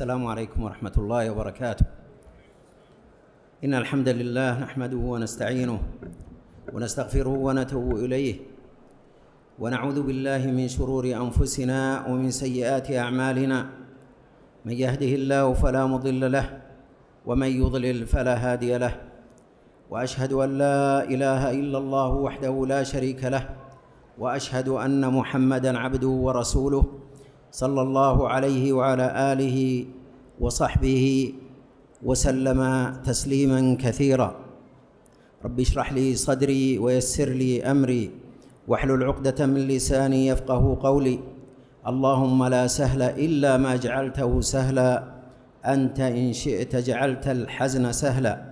السلام عليكم ورحمة الله وبركاته. إن الحمد لله نحمده ونستعينه ونستغفره ونتوب إليه ونعوذ بالله من شرور أنفسنا ومن سيئات أعمالنا، من يهده الله فلا مضل له ومن يضلل فلا هادي له، وأشهد أن لا إله إلا الله وحده لا شريك له، وأشهد أن محمدًا عبده ورسوله صلى الله عليه وعلى آله وصحبه وسلم تسليمًا كثيرًا. رب اشرح لي صدري ويسر لي أمري واحلل عقدة من لساني يفقه قولي. اللهم لا سهل إلا ما جعلته سهلا، أنت إن شئت جعلت الحزن سهلا.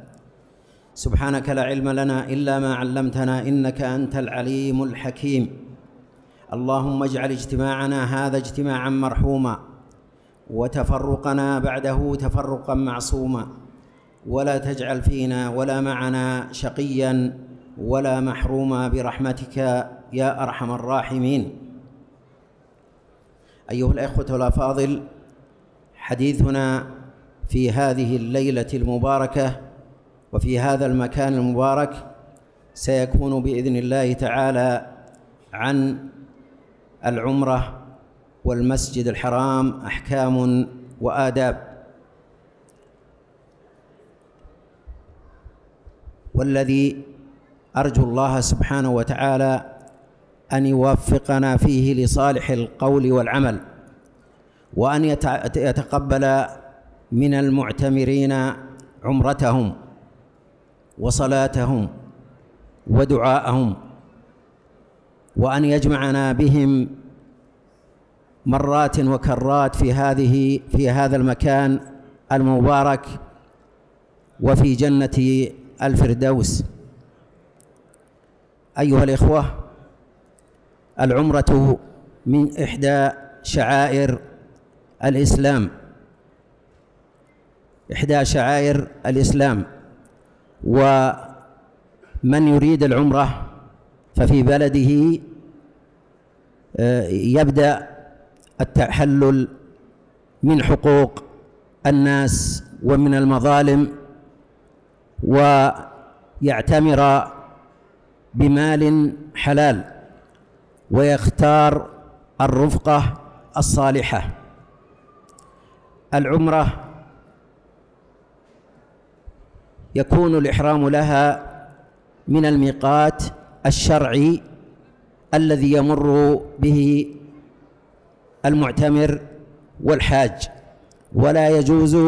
سبحانك لا علم لنا إلا ما علمتنا إنك أنت العليم الحكيم. اللهم اجعل اجتماعنا هذا اجتماعا مرحوما، وتفرقنا بعده تفرقا معصوما، ولا تجعل فينا ولا معنا شقيا ولا محروما برحمتك يا أرحم الراحمين. أيها الأخوة الأفاضل، حديثنا في هذه الليلة المباركة وفي هذا المكان المبارك سيكون بإذن الله تعالى عن العمرة والمسجد الحرام، أحكام وآداب. والذي أرجو الله سبحانه وتعالى أن يوفقنا فيه لصالح القول والعمل، وأن يتقبل من المعتمرين عمرتهم وصلاتهم ودعاءهم، وأن يجمعنا بهم مرات وكرات في هذا المكان المبارك وفي جنة الفردوس. أيها الإخوة، العمرة من إحدى شعائر الإسلام، ومن يريد العمرة ففي بلده يبدأ التحلل من حقوق الناس ومن المظالم، ويعتمر بمال حلال، ويختار الرفقة الصالحة. العمرة يكون الإحرام لها من الميقات الشرعي الذي يمر به المعتمر والحاج، ولا يجوز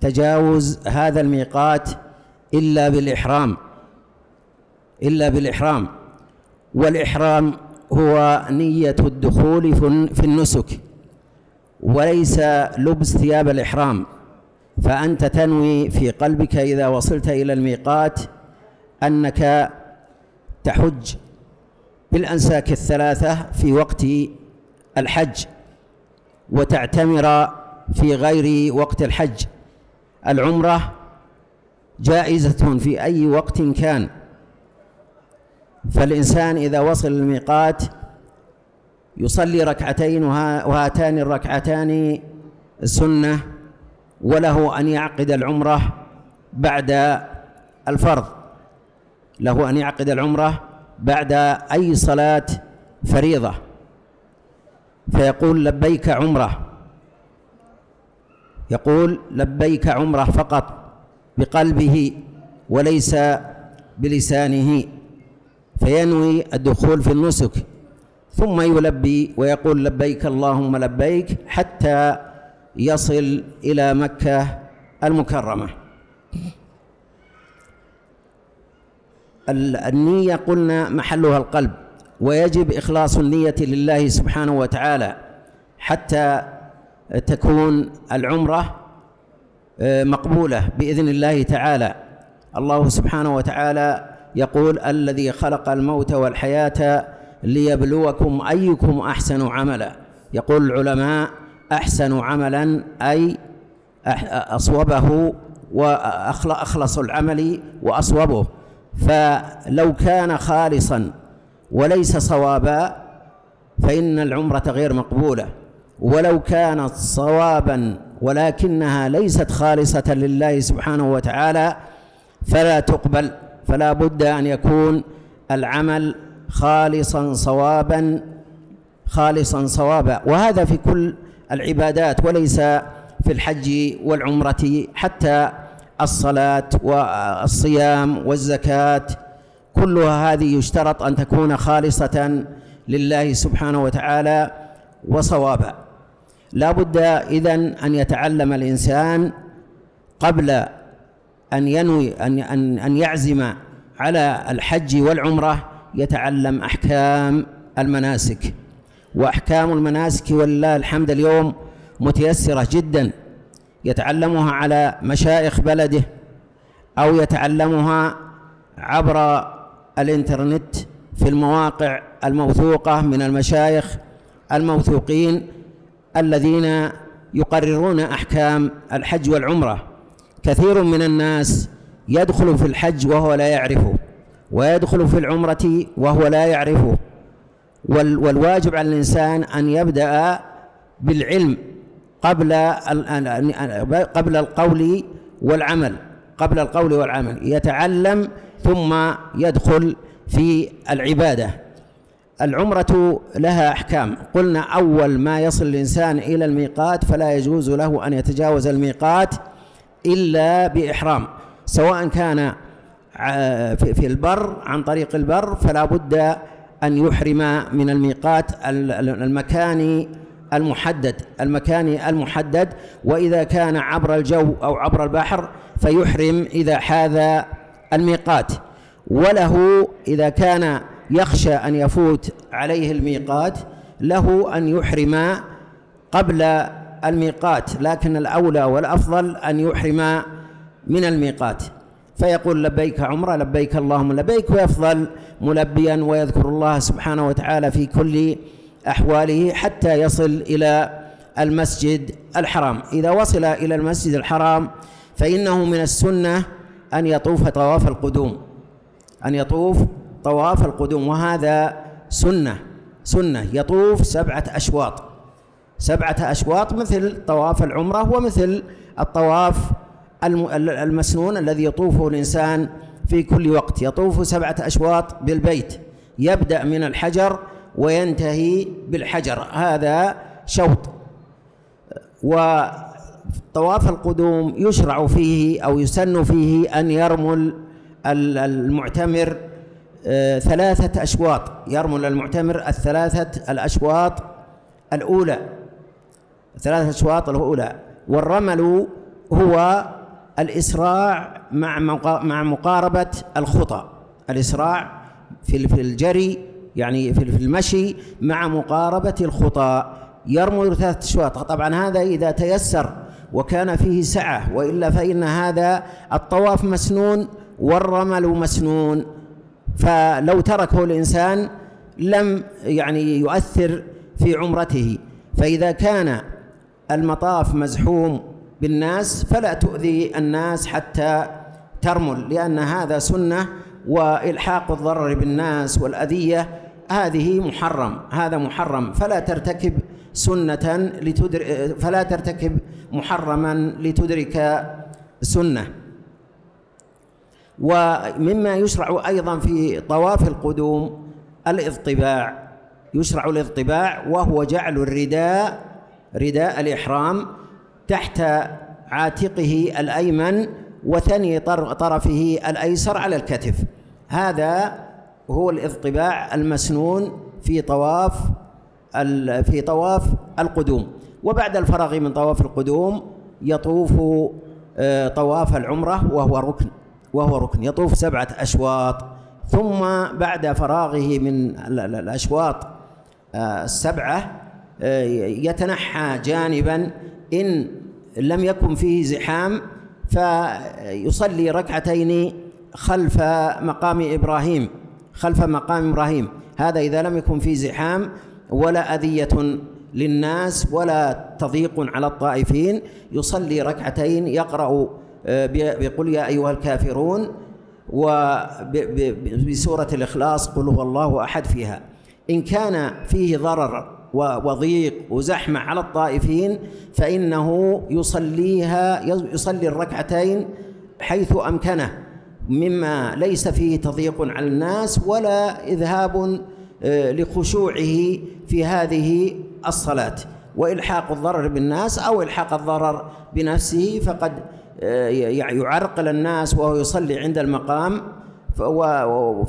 تجاوز هذا الميقات إلا بالإحرام. والإحرام هو نية الدخول في النسك، وليس لبس ثياب الإحرام. فأنت تنوي في قلبك إذا وصلت إلى الميقات أنك تحج بالأنساك الثلاثة في وقت الحج، وتعتمر في غير وقت الحج. العمرة جائزة في أي وقت كان، فالإنسان إذا وصل الميقات يصلي ركعتين، وهاتان الركعتان سنة، وله أن يعقد العمرة بعد الفرض، له أن يعقد العمرة بعد أي صلاة فريضة، فيقول لبيك عمرة، يقول لبيك عمرة فقط بقلبه وليس بلسانه، فينوي الدخول في النسك، ثم يلبي ويقول لبيك اللهم لبيك حتى يصل إلى مكة المكرمة. النية قلنا محلها القلب، ويجب إخلاص النية لله سبحانه وتعالى حتى تكون العمرة مقبولة بإذن الله تعالى. الله سبحانه وتعالى يقول الذي خلق الموت والحياة ليبلوكم أيكم أحسن عملا. يقول العلماء أحسن عملا أي أصوبه وأخلص العمل وأصوبه، فلو كان خالصا وليس صوابا فإن العمرة غير مقبولة، ولو كانت صوابا ولكنها ليست خالصة لله سبحانه وتعالى فلا تقبل، فلا بد أن يكون العمل خالصا صوابا، وهذا في كل العبادات وليس في الحج والعمرة، حتى الصلاة والصيام والزكاة كلها هذه يشترط أن تكون خالصة لله سبحانه وتعالى وصوابا. لا بد إذن أن يتعلم الإنسان قبل أن ينوي أن يعزم على الحج والعمرة، يتعلم أحكام المناسك. وأحكام المناسك ولله الحمد اليوم متيسرة جدا، يتعلمها على مشايخ بلده أو يتعلمها عبر الإنترنت في المواقع الموثوقة من المشايخ الموثوقين الذين يقررون أحكام الحج والعمرة. كثير من الناس يدخل في الحج وهو لا يعرفه، ويدخل في العمرة وهو لا يعرفه، والواجب على الإنسان أن يبدأ بالعلم قبل القول والعمل، يتعلم ثم يدخل في العبادة. العمرة لها أحكام، قلنا أول ما يصل الإنسان إلى الميقات فلا يجوز له أن يتجاوز الميقات إلا بإحرام، سواء كان في البر عن طريق البر فلا بد أن يحرم من الميقات المكاني المحدد، وإذا كان عبر الجو أو عبر البحر فيحرم إذا حاذ الميقات. وله إذا كان يخشى أن يفوت عليه الميقات له أن يحرم قبل الميقات، لكن الأولى والأفضل أن يحرم من الميقات، فيقول لبيك عمرة، لبيك اللهم لبيك، ويفضل ملبيا ويذكر الله سبحانه وتعالى في كل أحواله حتى يصل إلى المسجد الحرام. إذا وصل إلى المسجد الحرام فإنه من السنة أن يطوف طواف القدوم، وهذا سنة يطوف 7 أشواط، 7 أشواط مثل طواف العمرة ومثل الطواف المسنون الذي يطوفه الإنسان في كل وقت، يطوف 7 أشواط بالبيت، يبدأ من الحجر وينتهي بالحجر، هذا شوط. وطواف القدوم يشرع فيه أو يسن فيه أن يرمل المعتمر 3 أشواط، يرمل المعتمر 3 الأشواط الأولى، 3 أشواط الأولى. والرمل هو الإسراع مع مقاربة الخطى، الإسراع في الجري يعني في المشي مع مقاربة الخطى، يرمل 3 أشواط. طبعا هذا إذا تيسر وكان فيه سعة، وإلا فإن هذا الطواف مسنون والرمل مسنون، فلو تركه الإنسان لم يعني يؤثر في عمرته. فإذا كان المطاف مزحوم بالناس فلا تؤذي الناس حتى ترمل، لأن هذا سنة، وإلحاق الضرر بالناس والأذية هذه محرم، هذا محرم، فلا ترتكب سنة فلا ترتكب محرما لتدرك سنة. ومما يشرع أيضا في طواف القدوم الاضطباع، يشرع الاضطباع، وهو جعل الرداء، رداء الإحرام، تحت عاتقه الأيمن وثني طرفه الأيسر على الكتف، هذا هو الاضطباع المسنون في طواف القدوم. وبعد الفراغ من طواف القدوم يطوف طواف العمرة وهو ركن، يطوف 7 أشواط، ثم بعد فراغه من الأشواط 7 يتنحى جانبا، إن لم يكن فيه زحام فيصلي 2 ركعتين خلف مقام إبراهيم، هذا إذا لم يكن فيه زحام ولا أذية للناس ولا تضييق على الطائفين، يصلي 2 ركعتين، يقرأ بقل يا أيها الكافرون وبسورة الإخلاص قل هو الله أحد فيها. إن كان فيه ضرر وضيق وزحمة على الطائفين فإنه يصلي الركعتين حيث أمكنه، مما ليس فيه تضييق على الناس ولا إذهاب لخشوعه في هذه الصلاة وإلحاق الضرر بالناس أو إلحاق الضرر بنفسه، فقد يعرقل الناس وهو يصلي عند المقام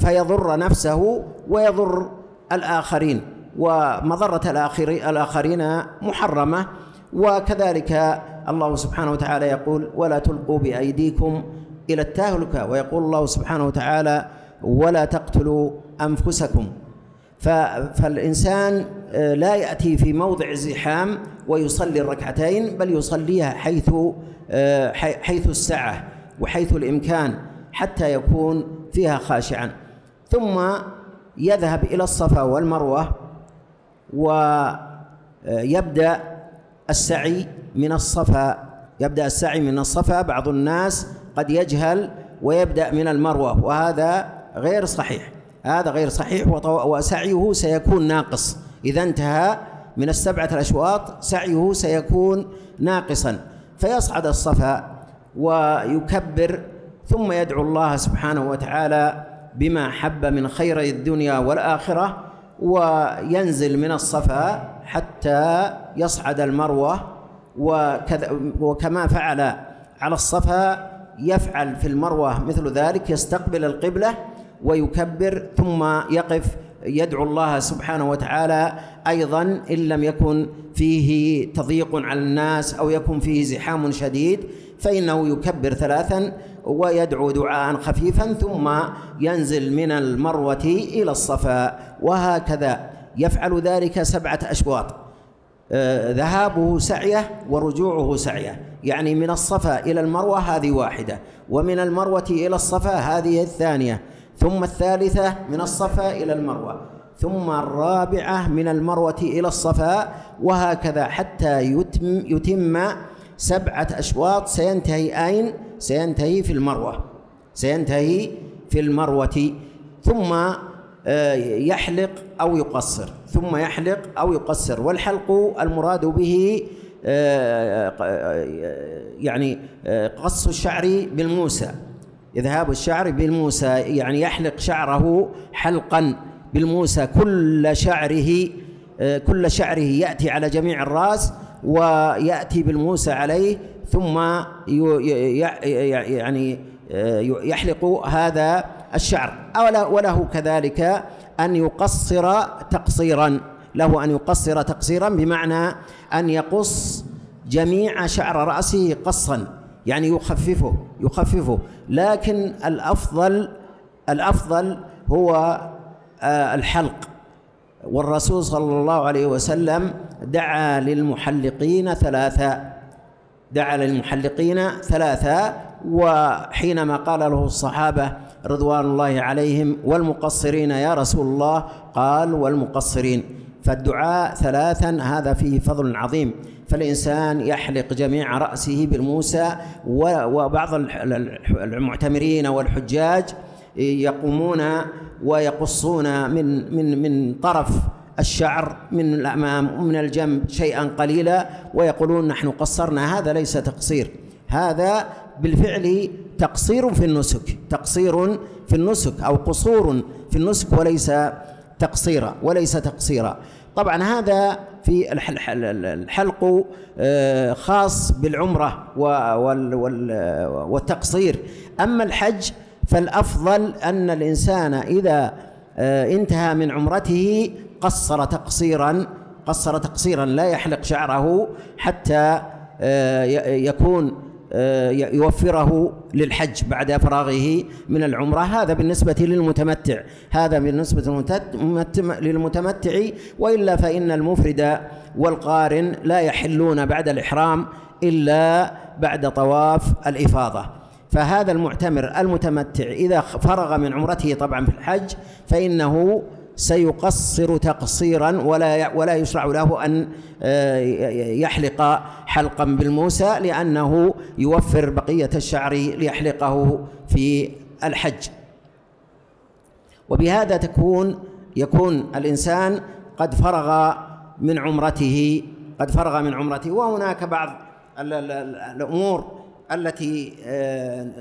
فيضر نفسه ويضر الآخرين، ومضرة الآخرين محرمة. وكذلك الله سبحانه وتعالى يقول ولا تلقوا بأيديكم إلى التهلكة، ويقول الله سبحانه وتعالى ولا تقتلوا أنفسكم. فالإنسان لا يأتي في موضع الزحام ويصلي الركعتين، بل يصليها حيث السعة وحيث الإمكان حتى يكون فيها خاشعا، ثم يذهب إلى الصفا والمروة ويبدأ السعي من الصفا. بعض الناس قد يجهل ويبدأ من المروة، وهذا غير صحيح، وسعيه سيكون ناقص. إذا انتهى من السبعة الأشواط سعيه سيكون ناقصا، فيصعد الصفا ويكبر ثم يدعو الله سبحانه وتعالى بما حب من خير الدنيا والآخرة، وينزل من الصفا حتى يصعد المروة، وكما فعل على الصفا يفعل في المروة مثل ذلك، يستقبل القبلة ويكبر ثم يقف يدعو الله سبحانه وتعالى أيضا إن لم يكن فيه تضييق على الناس أو يكن فيه زحام شديد، فإنه يكبر ثلاثا ويدعو دعاء خفيفا ثم ينزل من المروة إلى الصفا، وهكذا يفعل ذلك 7 أشواط. ذهابه سعية ورجوعه سعية، يعني من الصفا إلى المروة هذه واحدة، ومن المروة إلى الصفا هذه الثانية، ثم الثالثة من الصفا إلى المروة، ثم الرابعة من المروة إلى الصفا، وهكذا حتى يتم 7 أشواط. سينتهي أين؟ سينتهي في المروة، ثم يحلق أو يقصر، والحلق المراد به يعني قص الشعر بالموسى، إذهاب الشعر بالموسى، يعني يحلق شعره حلقا بالموسى، كل شعره يأتي على جميع الرأس ويأتي بالموسى عليه، ثم يعني يحلق هذا الشعر. وله كذلك أن يقصر تقصيرا، بمعنى أن يقص جميع شعر رأسه قصا، يعني يخففه لكن الأفضل هو الحلق. والرسول صلى الله عليه وسلم دعا للمحلقين 3، وحينما قال له الصحابة رضوان الله عليهم والمقصرين يا رسول الله، قال والمقصرين. فالدعاء 3 هذا فيه فضل عظيم، فالإنسان يحلق جميع رأسه بالموسى. وبعض المعتمرين والحجاج يقومون ويقصون من طرف الشعر، من الأمام ومن الجنب شيئا قليلا، ويقولون نحن قصرنا. هذا ليس تقصير، هذا بالفعل تقصير في النسك، أو قصور في النسك، وليس تقصيرا طبعا هذا في الحلق خاص بالعمرة والتقصير. أما الحج فالأفضل أن الإنسان إذا انتهى من عمرته قصر تقصيرا، لا يحلق شعره حتى يكون يوفره للحج بعد فراغه من العمرة. هذا بالنسبة للمتمتع، وإلا فإن المفرد والقارن لا يحلون بعد الإحرام إلا بعد طواف الإفاضة. فهذا المعتمر المتمتع إذا فرغ من عمرته طبعا في الحج فإنه سيقصر تقصيرا، ولا يشرع له أن يحلق حلقا بالموسى، لأنه يوفر بقية الشعر ليحلقه في الحج. وبهذا يكون الإنسان قد فرغ من عمرته، قد فرغ من عمرته. وهناك بعض الأمور التي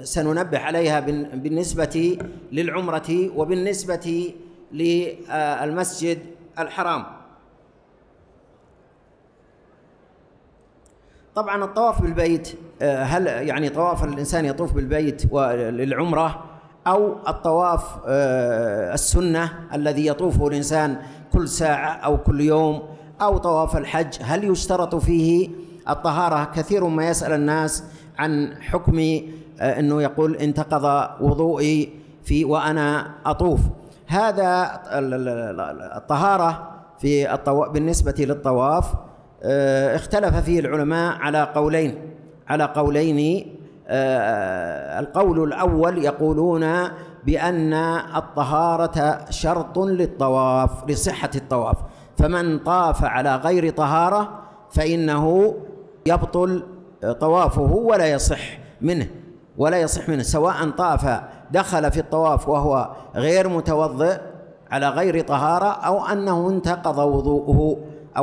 سننبه عليها بالنسبة للعمرة وبالنسبة للمسجد الحرام. طبعا الطواف بالبيت، هل يعني طواف الإنسان يطوف بالبيت للعمرة، أو الطواف السنة الذي يطوفه الإنسان كل ساعة أو كل يوم، أو طواف الحج، هل يشترط فيه الطهارة؟ كثير ما يسأل الناس عن حكم أنه يقول انتقض وضوئي وأنا أطوف. هذا الطهارة بالنسبة للطواف اختلف فيه العلماء على قولين. القول الأول يقولون بأن الطهارة شرط للطواف، لصحة الطواف، فمن طاف على غير طهارة فإنه يبطل طوافه ولا يصح منه، سواء طاف دخل في الطواف وهو غير متوضئ على غير طهارة، أو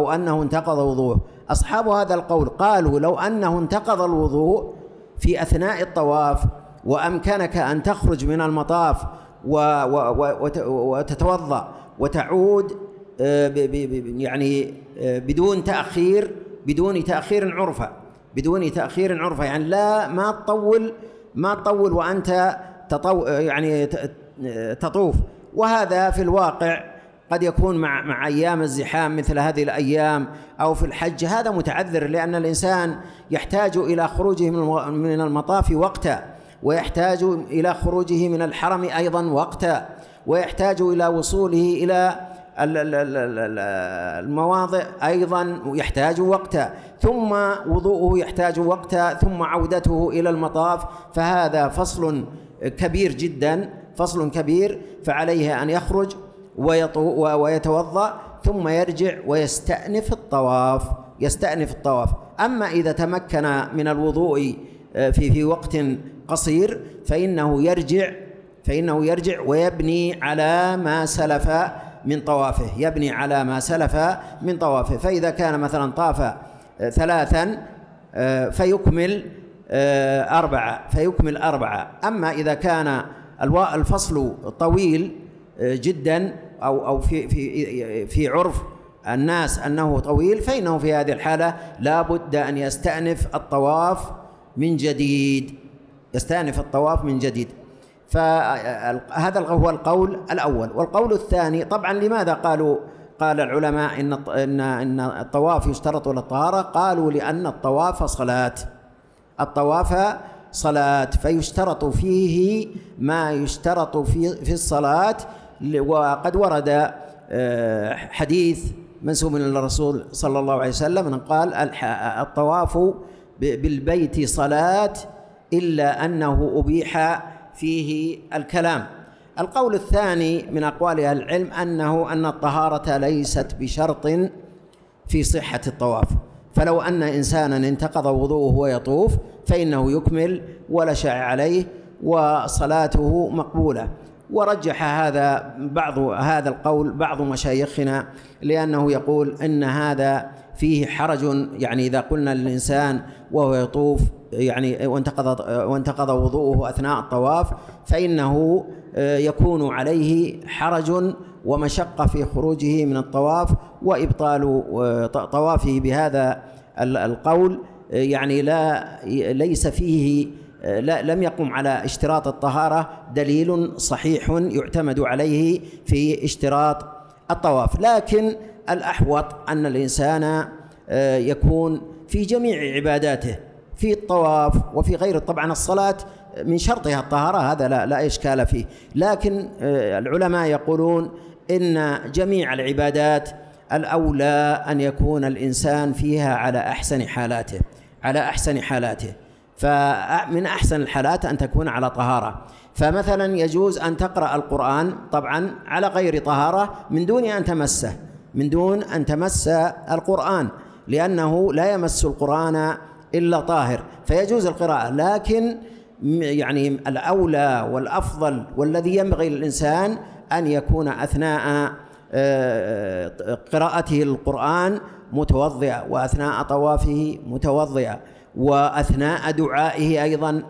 أنه انتقض وضوءه أصحاب هذا القول قالوا لو أنه انتقض الوضوء في أثناء الطواف وأمكنك أن تخرج من المطاف وتتوضأ وتعود يعني بدون تأخير عرفة، يعني ما تطول وأنت تطوف. وهذا في الواقع قد يكون مع أيام الزحام مثل هذه الأيام أو في الحج، هذا متعذر، لأن الإنسان يحتاج إلى خروجه من المطاف وقتا، ويحتاج إلى خروجه من الحرم أيضا وقتا، ويحتاج إلى وصوله إلى المواضع أيضا يحتاج وقتا، ثم وضوءه يحتاج وقتا، ثم عودته إلى المطاف. فهذا فصل كبير جدا، فعليه أن يخرج ويتوضأ ثم يرجع ويستأنف الطواف أما إذا تمكن من الوضوء في وقت قصير فإنه يرجع ويبني على ما سلف من طوافه، فإذا كان مثلا طاف 3 فيكمل 4 أما إذا كان الفصل طويل جدا أو في عرف الناس أنه طويل، فإنه في هذه الحالة لا بد أن يستأنف الطواف من جديد، فهذا هو القول الأول. والقول الثاني، طبعا لماذا قال العلماء إن الطواف يشترط للطهارة؟ قالوا لأن الطواف صلاة، فيشترط فيه ما يشترط في الصلاة. وقد ورد حديث منسوب إلى الرسول صلى الله عليه وسلم أنه قال الطواف بالبيت صلاة إلا أنه أبيح فيه الكلام. القول الثاني من أقوال أهل العلم أن الطهارة ليست بشرط في صحة الطواف، فلو أن إنسانا انتقض وضوءه ويطوف فإنه يكمل ولا شيء عليه وصلاته مقبولة. ورجح هذا القول بعض مشايخنا، لأنه يقول إن هذا فيه حرج، يعني إذا قلنا للإنسان وهو يطوف يعني وانتقض وضوءه أثناء الطواف فإنه يكون عليه حرج ومشقة في خروجه من الطواف، وإبطال طوافه بهذا القول يعني ليس فيه، لم يقم على اشتراط الطهارة دليل صحيح يعتمد عليه في اشتراط الطواف. لكن الأحوط أن الإنسان يكون في جميع عباداته، في الطواف وفي غيره، طبعا الصلاة من شرطها الطهارة، هذا لا إشكال فيه، لكن العلماء يقولون إن جميع العبادات الأولى أن يكون الإنسان فيها على أحسن حالاته، فمن أحسن الحالات أن تكون على طهارة. فمثلا يجوز أن تقرأ القرآن طبعا على غير طهارة من دون أن تمس القرآن، لأنه لا يمس القرآن إلا طاهر، فيجوز القراءة. لكن يعني الأولى والأفضل والذي ينبغي للإنسان أن يكون أثناء قراءته القرآن متوضئا، وأثناء طوافه متوضئا، وأثناء دعائه أيضا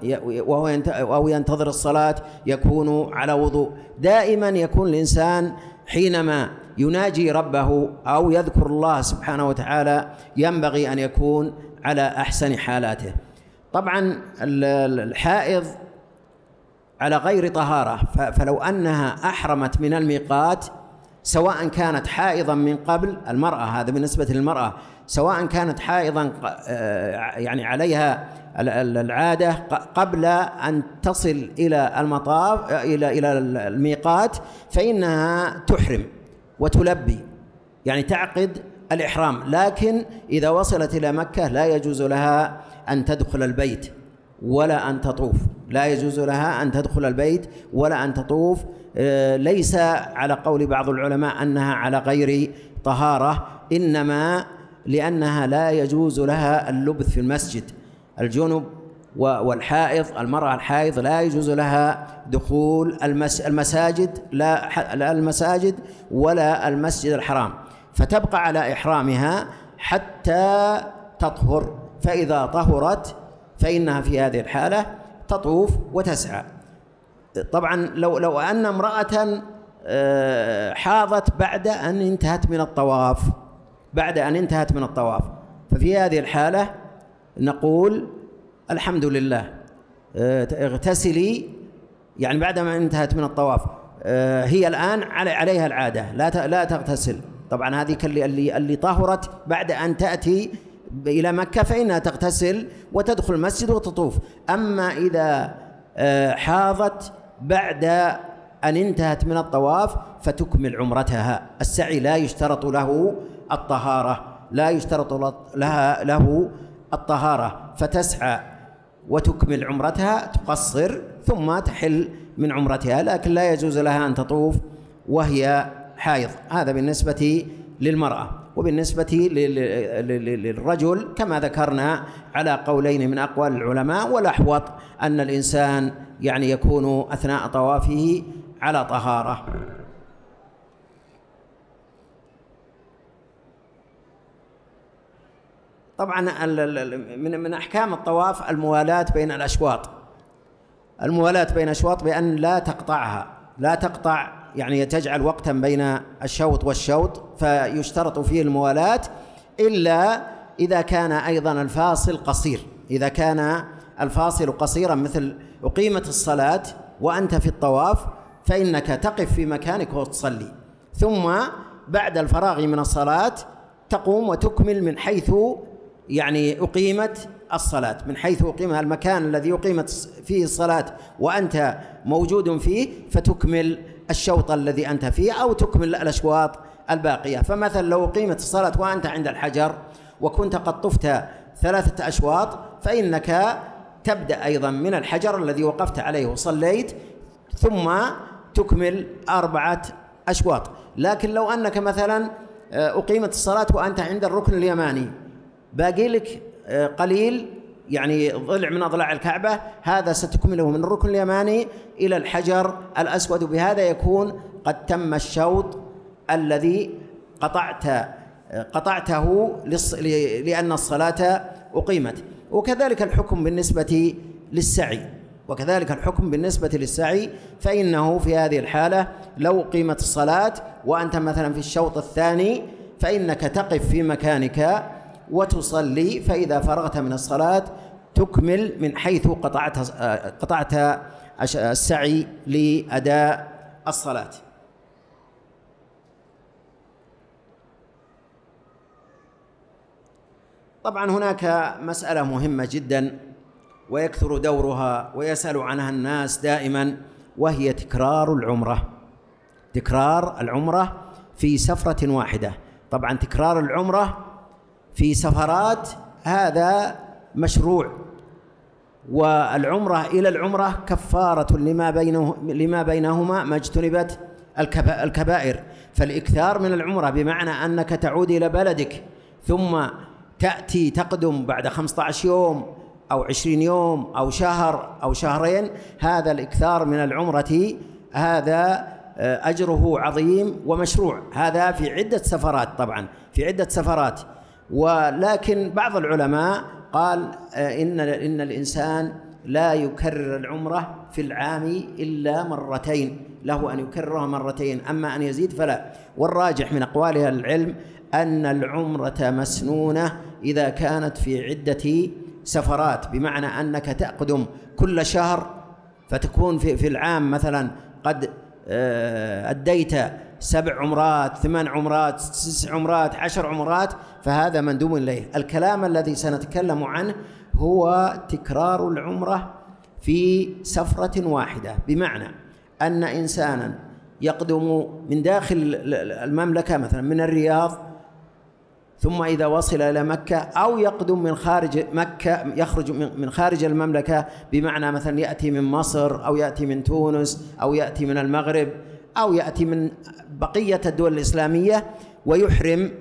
وهو ينتظر الصلاة يكون على وضوء. دائما يكون الإنسان حينما يناجي ربه أو يذكر الله سبحانه وتعالى ينبغي أن يكون على أحسن حالاته. طبعا الحائض على غير طهارة، فلو أنها أحرمت من الميقات سواء كانت حائضا من قبل، المرأة هذا بالنسبة للمرأة، سواء كانت حائضا يعني عليها العادة قبل أن تصل إلى المطاف إلى الميقات، فإنها تحرم وتلبي يعني تعقد الإحرام، لكن إذا وصلت إلى مكة لا يجوز لها أن تدخل البيت ولا أن تطوف، لا يجوز لها أن تدخل البيت ولا أن تطوف، ليس على قول بعض العلماء أنها على غير طهارة، إنما لأنها لا يجوز لها اللبث في المسجد. الجنب والحائض، المرأة الحائض لا يجوز لها دخول المساجد، لا المساجد ولا المسجد الحرام، فتبقى على إحرامها حتى تطهر، فإذا طهرت فإنها في هذه الحالة تطوف وتسعى. طبعا لو أن امرأة حاضت بعد أن انتهت من الطواف، ففي هذه الحالة نقول الحمد لله، اغتسلي يعني بعدما انتهت من الطواف، هي الآن عليها العادة لا تغتسل. طبعا هذه اللي طهرت بعد أن تأتي إلى مكة فإنها تغتسل وتدخل المسجد وتطوف. أما إذا حاضت بعد أن انتهت من الطواف فتكمل عمرتها. السعي لا يشترط له الطهارة، فتسعى وتكمل عمرتها، تقصر ثم تحل من عمرتها، لكن لا يجوز لها أن تطوف وهي حائض. هذا بالنسبة للمرأة. وبالنسبة للرجل كما ذكرنا على قولين من أقوال العلماء، والأحوط أن الإنسان يعني يكون أثناء طوافه على طهارة. طبعا من أحكام الطواف الموالاة بين الأشواط، بأن لا تقطعها، يعني تجعل وقتا بين الشوط والشوط، فيشترط فيه الموالاة إلا إذا كان أيضا الفاصل قصير. إذا كان الفاصل قصيرا مثل أقيمت الصلاة وأنت في الطواف فإنك تقف في مكانك وتصلي، ثم بعد الفراغ من الصلاة تقوم وتكمل من حيث يعني أقيمت الصلاة، من حيث أقيمها المكان الذي أقيمت فيه الصلاة وأنت موجود فيه، فتكمل الشوط الذي أنت فيه أو تكمل الأشواط الباقية. فمثلا لو قيمت الصلاة وأنت عند الحجر وكنت قد طفت 3 أشواط، فإنك تبدأ أيضا من الحجر الذي وقفت عليه وصليت ثم تكمل 4 أشواط. لكن لو أنك مثلا أقيمت الصلاة وأنت عند الركن اليماني باقي لك قليل يعني ضلع من أضلاع الكعبة، هذا ستكمله من الركن اليماني إلى الحجر الأسود، وبهذا يكون قد تم الشوط الذي قطعته لأن الصلاة أقيمت. وكذلك الحكم بالنسبة للسعي، فإنه في هذه الحالة لو أقيمت الصلاة وأنت مثلا في الشوط الثاني فإنك تقف في مكانك وتصلي، فإذا فرغت من الصلاة تكمل من حيث قطعت السعي لأداء الصلاة. طبعا هناك مسألة مهمة جدا ويكثر دورها ويسأل عنها الناس دائما، وهي تكرار العمرة، في سفرة واحدة. طبعا تكرار العمرة في سفرات هذا مشروع، والعمرة إلى العمرة كفارة لما بينهما ما اجتنبت الكبائر. فالإكثار من العمرة بمعنى أنك تعود إلى بلدك ثم تأتي تقدم بعد 15 يوم أو 20 يوم أو شهر أو شهرين، هذا الإكثار من العمرة هذا أجره عظيم ومشروع. هذا في عدة سفرات، طبعا في عدة سفرات، ولكن بعض العلماء قال إن الإنسان لا يكرر العمرة في العام إلا مرتين، له أن يكررها مرتين، أما أن يزيد فلا. والراجح من أقوال أهل العلم أن العمرة مسنونة إذا كانت في عدة سفرات، بمعنى أنك تقدم كل شهر فتكون في العام مثلا قد أديت 7 عمرات، 8 عمرات، 9 عمرات، 10 عمرات، فهذا مندوب إليه. الكلام الذي سنتكلم عنه هو تكرار العمرة في سفرة واحدة، بمعنى أن إنسانا يقدم من داخل المملكة مثلا من الرياض، ثم إذا وصل إلى مكة، أو يقدم من خارج مكة، يخرج من خارج المملكة، بمعنى مثلا يأتي من مصر أو يأتي من تونس أو يأتي من المغرب أو يأتي من بقية الدول الإسلامية ويحرم،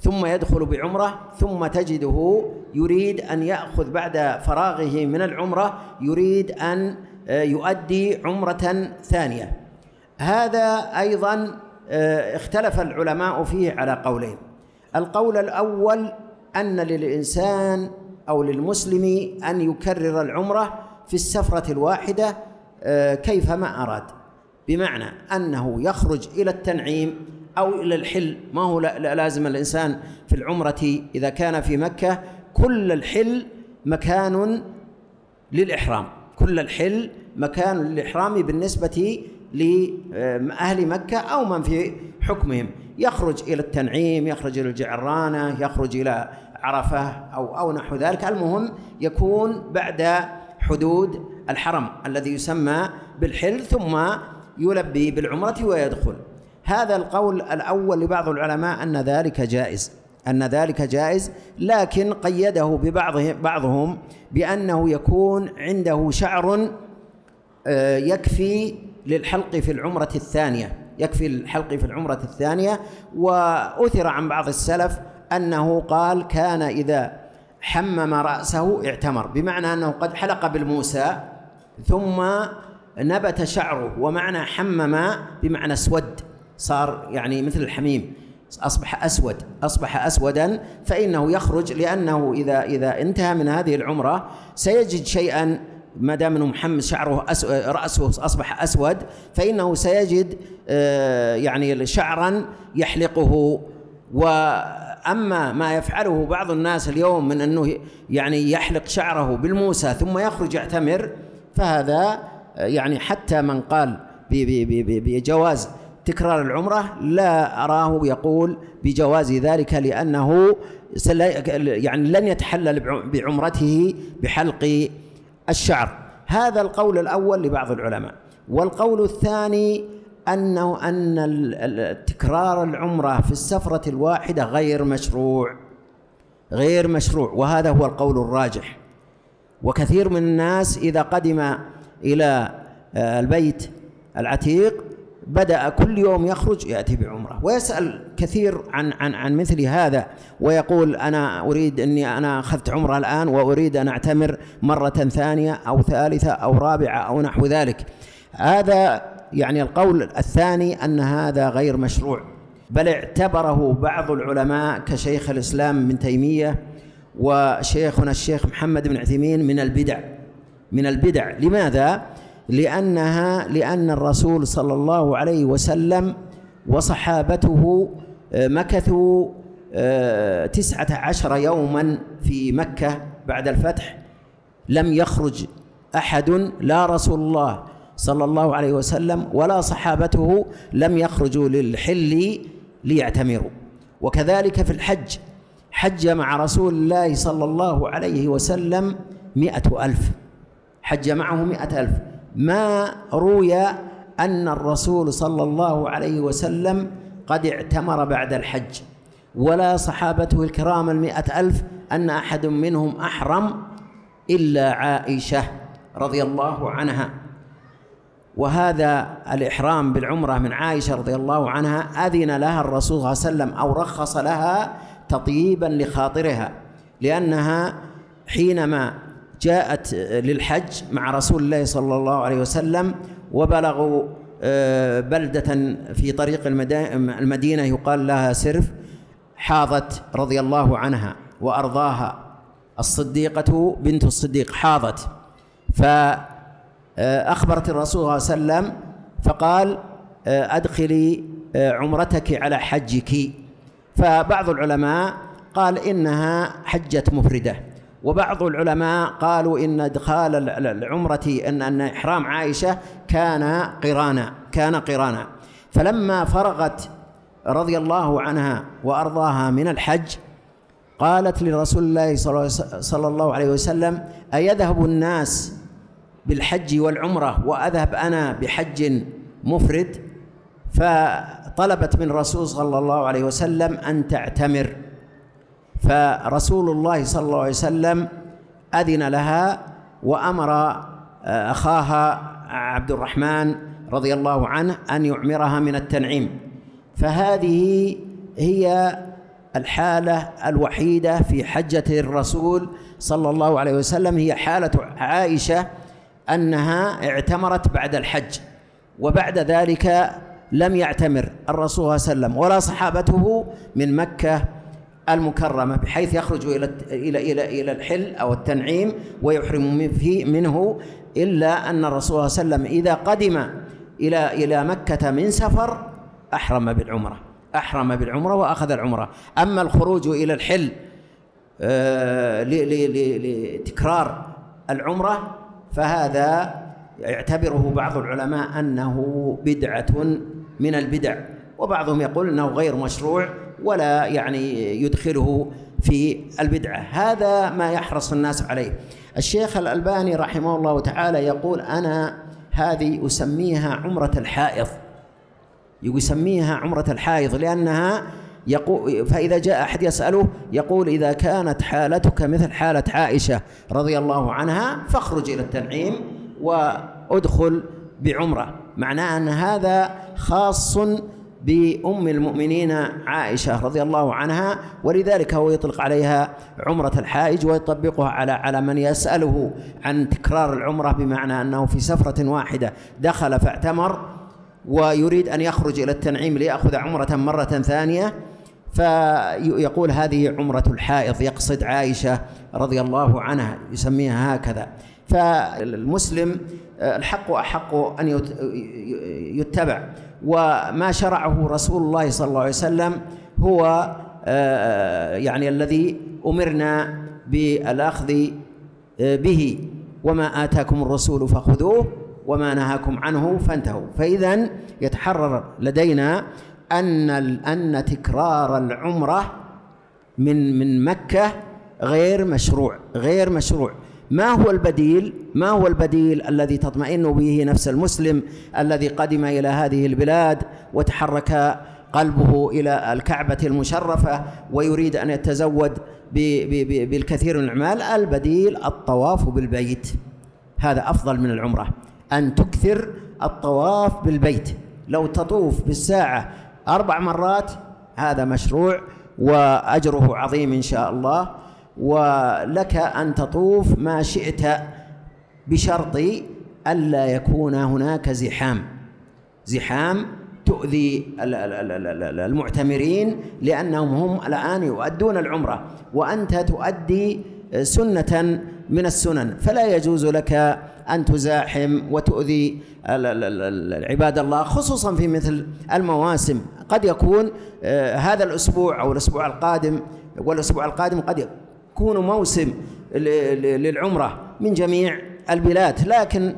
ثم يدخل بعمرة، ثم تجده يريد أن يأخذ بعد فراغه من العمرة، يريد أن يؤدي عمرة ثانية. هذا أيضا اختلف العلماء فيه على قولين. القول الأول أن للإنسان أو للمسلم أن يكرر العمرة في السفرة الواحدة كيفما أراد، بمعنى أنه يخرج إلى التنعيم أو إلى الحل. ما هو لازم الإنسان في العمرة إذا كان في مكة؟ كل الحل مكان للإحرام، كل الحل مكان للإحرام بالنسبة لأهل مكة أو من في حكمهم. يخرج إلى التنعيم، يخرج إلى الجعرانة، يخرج إلى عرفة أو نحو ذلك. المهم يكون بعد حدود الحرم الذي يسمى بالحل، ثم يلبي بالعمرة ويدخل. هذا القول الأول لبعض العلماء أن ذلك جائز، لكن قيده بعضهم بأنه يكون عنده شعر يكفي للحلق في العمرة الثانية، وأثر عن بعض السلف أنه قال كان إذا حمم رأسه اعتمر، بمعنى أنه قد حلق بالموسى ثم نبت شعره، ومعنى حمم بمعنى اسود، صار يعني مثل الحميم، أصبح أسود، أصبح أسودا، فإنه يخرج، لأنه إذا انتهى من هذه العمرة سيجد شيئا، ما دام انه محمد شعره رأسه أصبح أسود، فإنه سيجد يعني شعرا يحلقه. وأما ما يفعله بعض الناس اليوم من أنه يعني يحلق شعره بالموسى ثم يخرج يعتمر، فهذا يعني حتى من قال بجواز تكرار العمرة لا أراه يقول بجواز ذلك، لأنه يعني لن يتحلل بعمرته بحلق الشعر. هذا القول الأول لبعض العلماء. والقول الثاني أن تكرار العمرة في السفرة الواحدة غير مشروع، وهذا هو القول الراجح. وكثير من الناس إذا قدم إلى البيت العتيق بدأ كل يوم يخرج يأتي بعمرة، ويسأل كثير عن مثل هذا، ويقول أنا أريد أني أنا أخذت عمرة الآن وأريد أن أعتمر مرة ثانية أو ثالثة أو رابعة أو نحو ذلك. هذا يعني القول الثاني أن هذا غير مشروع، بل اعتبره بعض العلماء كشيخ الإسلام ابن تيمية وشيخنا الشيخ محمد بن عثيمين من البدع، لماذا؟ لأن الرسول صلى الله عليه وسلم وصحابته مكثوا 19 يوما في مكة بعد الفتح، لم يخرج أحد، لا رسول الله صلى الله عليه وسلم ولا صحابته لم يخرجوا للحل ليعتمروا. وكذلك في الحج، حج مع رسول الله صلى الله عليه وسلم 100,000، حج معه 100,000، ما روي أن الرسول صلى الله عليه وسلم قد اعتمر بعد الحج، ولا صحابته الكرام 100,000 أن أحد منهم أحرم إلا عائشة رضي الله عنها. وهذا الإحرام بالعمرة من عائشة رضي الله عنها أذن لها الرسول صلى الله عليه وسلم أو رخص لها تطيبا لخاطرها، لأنها حينما جاءت للحج مع رسول الله صلى الله عليه وسلم وبلغوا بلدة في طريق المدينة يقال لها سرف، حاضت رضي الله عنها وأرضاها الصديقة بنت الصديق، حاضت فأخبرت الرسول صلى الله عليه وسلم فقال أدخلي عمرتك على حجك. فبعض العلماء قال إنها حجة مفردة، وبعض العلماء قالوا إن إدخال العمرة أن إحرام عائشة كان قرانا. فلما فرغت رضي الله عنها وأرضاها من الحج قالت لرسول الله صلى الله عليه وسلم أيذهب الناس بالحج والعمرة وأذهب أنا بحج مفرد؟ فطلبت من رسول صلى الله عليه وسلم أن تعتمر، فرسول الله صلى الله عليه وسلم أذن لها وأمر أخاها عبد الرحمن رضي الله عنه أن يعمرها من التنعيم. فهذه هي الحالة الوحيدة في حجة الرسول صلى الله عليه وسلم، هي حالة عائشة أنها اعتمرت بعد الحج، وبعد ذلك لم يعتمر الرسول صلى الله عليه وسلم ولا صحابته من مكة المكرمة، بحيث يخرج إلى الحل أو التنعيم ويحرم منه، إلا أن الرسول صلى الله عليه وسلم إذا قدم إلى مكة من سفر أحرم بالعمرة وأخذ العمرة. أما الخروج إلى الحل لتكرار العمرة فهذا يعتبره بعض العلماء أنه بدعة من البدع، وبعضهم يقول أنه غير مشروع ولا يدخله في البدعة. هذا ما يحرص الناس عليه. الشيخ الألباني رحمه الله تعالى يقول أنا هذه أسميها عمرة الحائض، يسميها عمرة الحائض لأنها يقول، فإذا جاء أحد يسأله يقول إذا كانت حالتك مثل حالة عائشة رضي الله عنها فاخرج إلى التنعيم وأدخل بعمرة، معناه أن هذا خاص بأم المؤمنين عائشة رضي الله عنها، ولذلك هو يطلق عليها عمرة الحائج ويطبقها على من يسأله عن تكرار العمرة، بمعنى أنه في سفرة واحدة دخل فاعتمر ويريد أن يخرج إلى التنعيم ليأخذ عمرة مرة ثانية، فيقول هذه عمرة الحائض، يقصد عائشة رضي الله عنها، يسميها هكذا. فالمسلم الحق أحق أن يتبع، وما شرعه رسول الله صلى الله عليه وسلم هو الذي أمرنا بالأخذ به، وما آتاكم الرسول فخذوه وما نهاكم عنه فانتهوا. فإذا يتحرر لدينا أن تكرار العمرة من مكة غير مشروع. ما هو البديل الذي تطمئن به نفس المسلم الذي قدم إلى هذه البلاد وتحرك قلبه إلى الكعبة المشرفة ويريد أن يتزود بالكثير من الأعمال؟ البديل الطواف بالبيت، هذا أفضل من العمرة، أن تكثر الطواف بالبيت، لو تطوف بالساعة 4 مرات هذا مشروع وأجره عظيم إن شاء الله، ولك أن تطوف ما شئت بشرط ألا يكون هناك زحام تؤذي المعتمرين، لأنهم هم الآن يؤدون العمرة وأنت تؤدي سنة من السنن، فلا يجوز لك أن تزاحم وتؤذي عباد الله، خصوصا في مثل المواسم. قد يكون هذا الأسبوع أو الأسبوع القادم قد يكون موسم للعمرة من جميع البلاد، لكن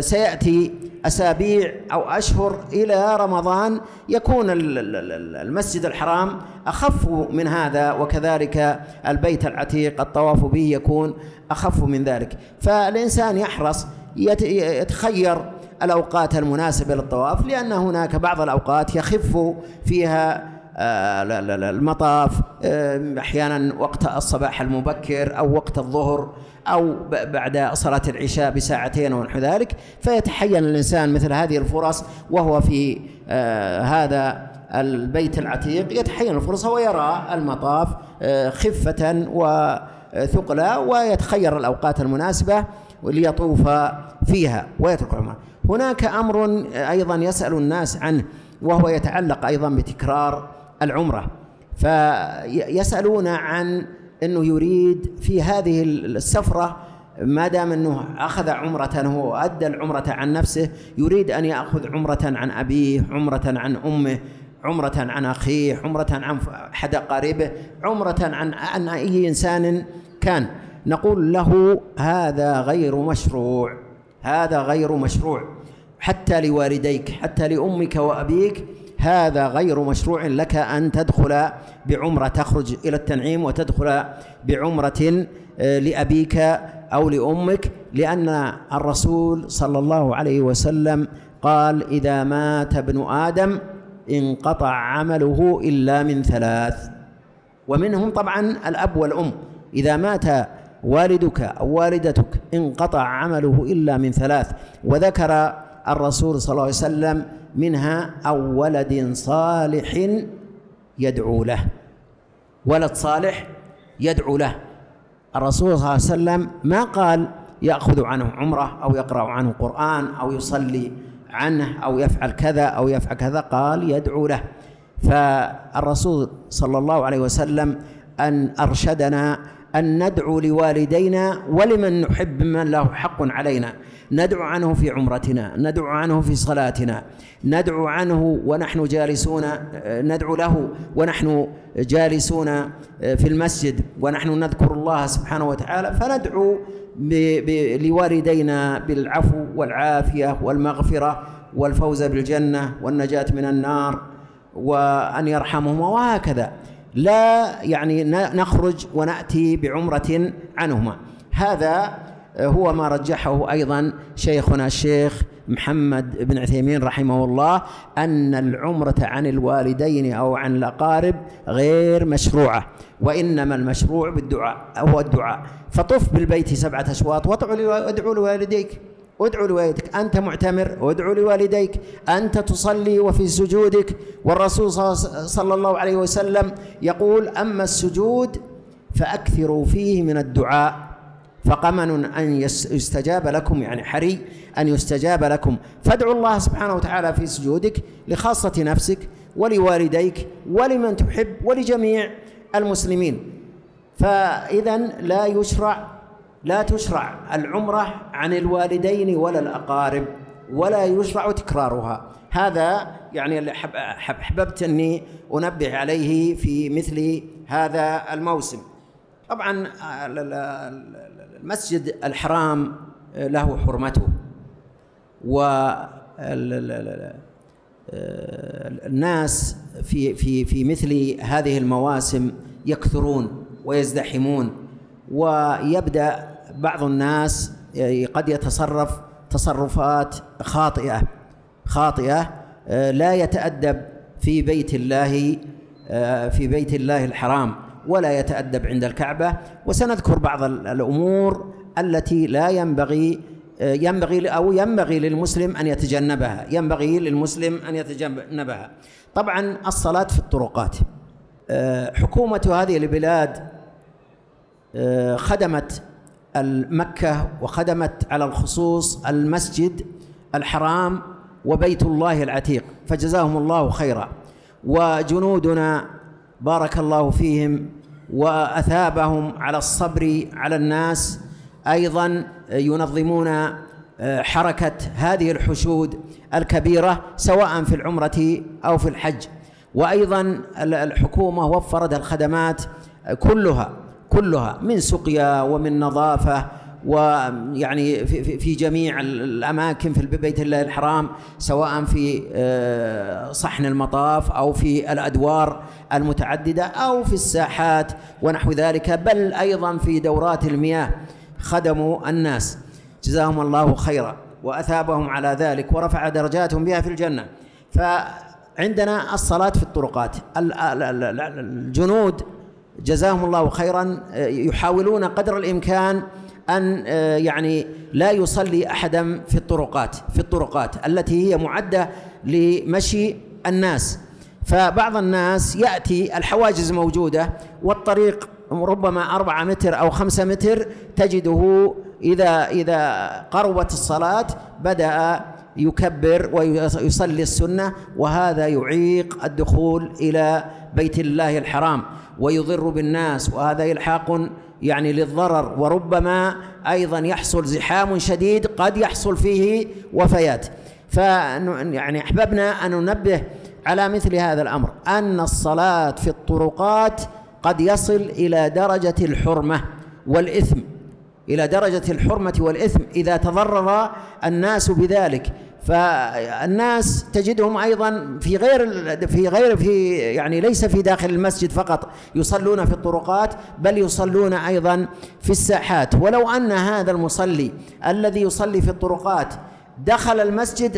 سيأتي أسابيع أو أشهر إلى رمضان يكون المسجد الحرام أخف من هذا، وكذلك البيت العتيق الطواف به يكون أخف من ذلك. فالإنسان يحرص يتخير الأوقات المناسبة للطواف، لأن هناك بعض الأوقات يخف فيها المطاف، أحيانا وقت الصباح المبكر أو وقت الظهر أو بعد صلاة العشاء بساعتين ونحو ذلك، فيتحين الإنسان مثل هذه الفرص وهو في هذا البيت العتيق، يتحين الفرصة ويرى المطاف خفة وثقلا ويتخير الأوقات المناسبة ليطوف فيها ويترك العمرة. هناك أمر أيضا يسأل الناس عنه وهو يتعلق أيضا بتكرار العمرة، فيسألون عن أنه يريد في هذه السفرة ما دام أنه أخذ عمرة وأدى العمرة عن نفسه يريد أن يأخذ عمرة عن أبيه، عمرة عن أمه، عمرة عن أخيه، عمرة عن حد قريبه، عمرة عن أي إنسان كان. نقول له هذا غير مشروع، هذا غير مشروع حتى لوالديك، حتى لأمك وأبيك، هذا غير مشروع لك أن تدخل بعمرة، تخرج إلى التنعيم وتدخل بعمرة لأبيك أو لأمك، لأن الرسول صلى الله عليه وسلم قال إذا مات ابن آدم انقطع عمله إلا من ثلاث، ومنهم طبعا الأب والأم. إذا مات والدك أو والدتك انقطع عمله إلا من ثلاث، وذكر الرسول صلى الله عليه وسلم منها أو ولد صالح يدعو له، ولد صالح يدعو له. الرسول صلى الله عليه وسلم ما قال يأخذ عنه عمره أو يقرأ عنه قرآن أو يصلي عنه أو يفعل كذا أو يفعل كذا، قال يدعو له. فالرسول صلى الله عليه وسلم أن أرشدنا أن ندعو لوالدينا ولمن نحب من له حق علينا، ندعو عنه في عمرتنا، ندعو عنه في صلاتنا، ندعو عنه ونحن جالسون، ندعو له ونحن جالسون في المسجد ونحن نذكر الله سبحانه وتعالى، فندعو لوالدينا بالعفو والعافية والمغفرة والفوز بالجنة والنجاة من النار وأن يرحمهم وهكذا، لا يعني نخرج ونأتي بعمرة عنهما. هذا هو ما رجحه أيضا شيخنا الشيخ محمد بن عثيمين رحمه الله، أن العمرة عن الوالدين أو عن الأقارب غير مشروعة، وإنما المشروع بالدعاء هو الدعاء. فطف بالبيت 7 أشواط وادعو لوالديك، ادعو لوالديك، أنت معتمر ادعو لوالديك، أنت تصلي وفي سجودك، والرسول صلى الله عليه وسلم يقول أما السجود فأكثروا فيه من الدعاء فقمن أن يستجاب لكم، يعني حري أن يستجاب لكم، فادعوا الله سبحانه وتعالى في سجودك لخاصة نفسك ولوالديك ولمن تحب ولجميع المسلمين. فإذا لا يشرع، لا تشرع العمرة عن الوالدين ولا الأقارب، ولا يشرع تكرارها. هذا يعني اللي حببت أني أنبه عليه في مثل هذا الموسم. طبعا المسجد الحرام له حرمته، والناس في مثل هذه المواسم يكثرون ويزدحمون، ويبدأ بعض الناس قد يتصرف تصرفات خاطئة لا يتأدب في بيت الله، في بيت الله الحرام، ولا يتأدب عند الكعبة. وسنذكر بعض الأمور التي لا ينبغي للمسلم أن يتجنبها، طبعا الصلاة في الطرقات. حكومة هذه البلاد خدمت مكة وخدمت على الخصوص المسجد الحرام وبيت الله العتيق، فجزاهم الله خيرا، وجنودنا بارك الله فيهم وأثابهم على الصبر على الناس. أيضا ينظمون حركة هذه الحشود الكبيرة سواء في العمرة أو في الحج، وأيضا الحكومة وفرت الخدمات كلها من سقيا ومن نظافة، ويعني في جميع الأماكن في بيت الله الحرام، سواء في صحن المطاف أو في الأدوار المتعددة أو في الساحات ونحو ذلك، بل أيضا في دورات المياه خدموا الناس، جزاهم الله خيرا وأثابهم على ذلك ورفع درجاتهم بها في الجنة. فعندنا الصلاة في الطرقات، الجنود جزاهم الله خيرا يحاولون قدر الإمكان أن يعني لا يصلي أحدا في الطرقات، التي هي معدة لمشي الناس. فبعض الناس يأتي الحواجز موجودة والطريق ربما 4 متر أو 5 متر، تجده إذا قربت الصلاة بدأ يكبر ويصلي السنة، وهذا يعيق الدخول إلى بيت الله الحرام ويضر بالناس، وهذا إلحاق يعني للضرر، وربما أيضا يحصل زحام شديد قد يحصل فيه وفيات. يعني أحببنا أن ننبه على مثل هذا الأمر، أن الصلاة في الطرقات قد يصل إلى درجة الحرمة والإثم، إلى درجة الحرمة والإثم إذا تضرر الناس بذلك. فالناس تجدهم أيضا في يعني ليس في داخل المسجد فقط يصلون في الطرقات، بل يصلون أيضا في الساحات. ولو أن هذا المصلي الذي يصلي في الطرقات دخل المسجد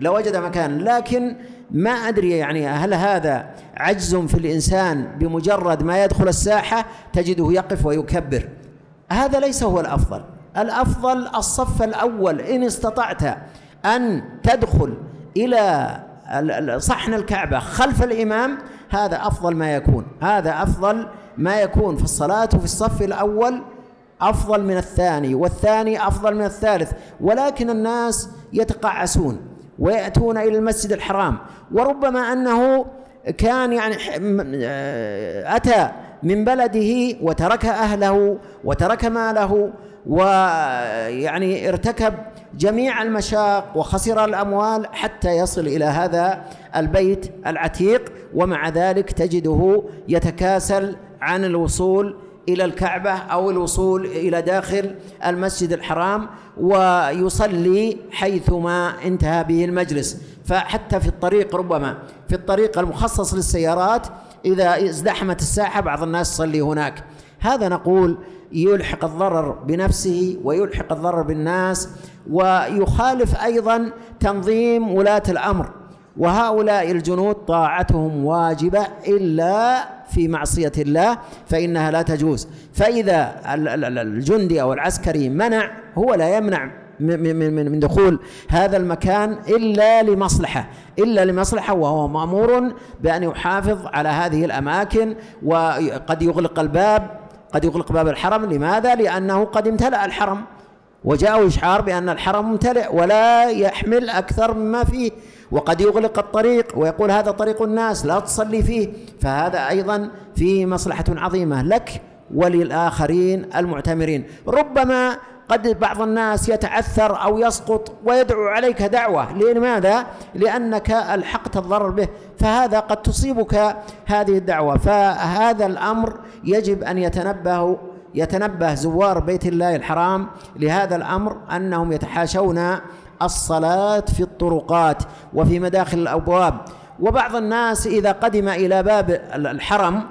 لوجد مكانا، لكن ما أدري يعني هل هذا عجز في الإنسان بمجرد ما يدخل الساحة تجده يقف ويكبر؟ هذا ليس هو الأفضل. الأفضل الصف الأول إن استطعت أن تدخل إلى صحن الكعبة خلف الإمام، هذا أفضل ما يكون، فالصلاة في الصف الأول أفضل من الثاني، والثاني أفضل من الثالث. ولكن الناس يتقاعسون ويأتون إلى المسجد الحرام، وربما أنه كان يعني أتى من بلده وترك أهله وترك ماله، ويعني ارتكب جميع المشاق وخسر الأموال حتى يصل إلى هذا البيت العتيق، ومع ذلك تجده يتكاسل عن الوصول إلى الكعبة أو الوصول إلى داخل المسجد الحرام، ويصلي حيثما انتهى به المجلس. فحتى في الطريق، ربما في الطريق المخصص للسيارات إذا ازدحمت الساحة بعض الناس يصلي هناك. هذا نقول يلحق الضرر بنفسه ويلحق الضرر بالناس، ويخالف أيضا تنظيم ولاة الأمر. وهؤلاء الجنود طاعتهم واجبة إلا في معصية الله فإنها لا تجوز. فإذا الجندي أو العسكري منع، هو لا يمنع من دخول هذا المكان إلا لمصلحة، وهو مأمور بأن يحافظ على هذه الأماكن. وقد يغلق الباب، قد يغلق باب الحرم. لماذا؟ لأنه قد امتلأ الحرم، وجاءوا إشعار بأن الحرم ممتلئ ولا يحمل أكثر مما فيه. وقد يغلق الطريق ويقول هذا طريق الناس لا تصلي فيه، فهذا أيضا فيه مصلحة عظيمة لك وللآخرين المعتمرين. ربما قد بعض الناس يتعثر أو يسقط ويدعو عليك دعوة، لماذا؟ لأنك ألحقت الضرر به، فهذا قد تصيبك هذه الدعوة. فهذا الأمر يجب أن يتنبه زوار بيت الله الحرام لهذا الأمر، أنهم يتحاشون الصلاة في الطرقات وفي مداخل الأبواب. وبعض الناس إذا قدم إلى باب الحرم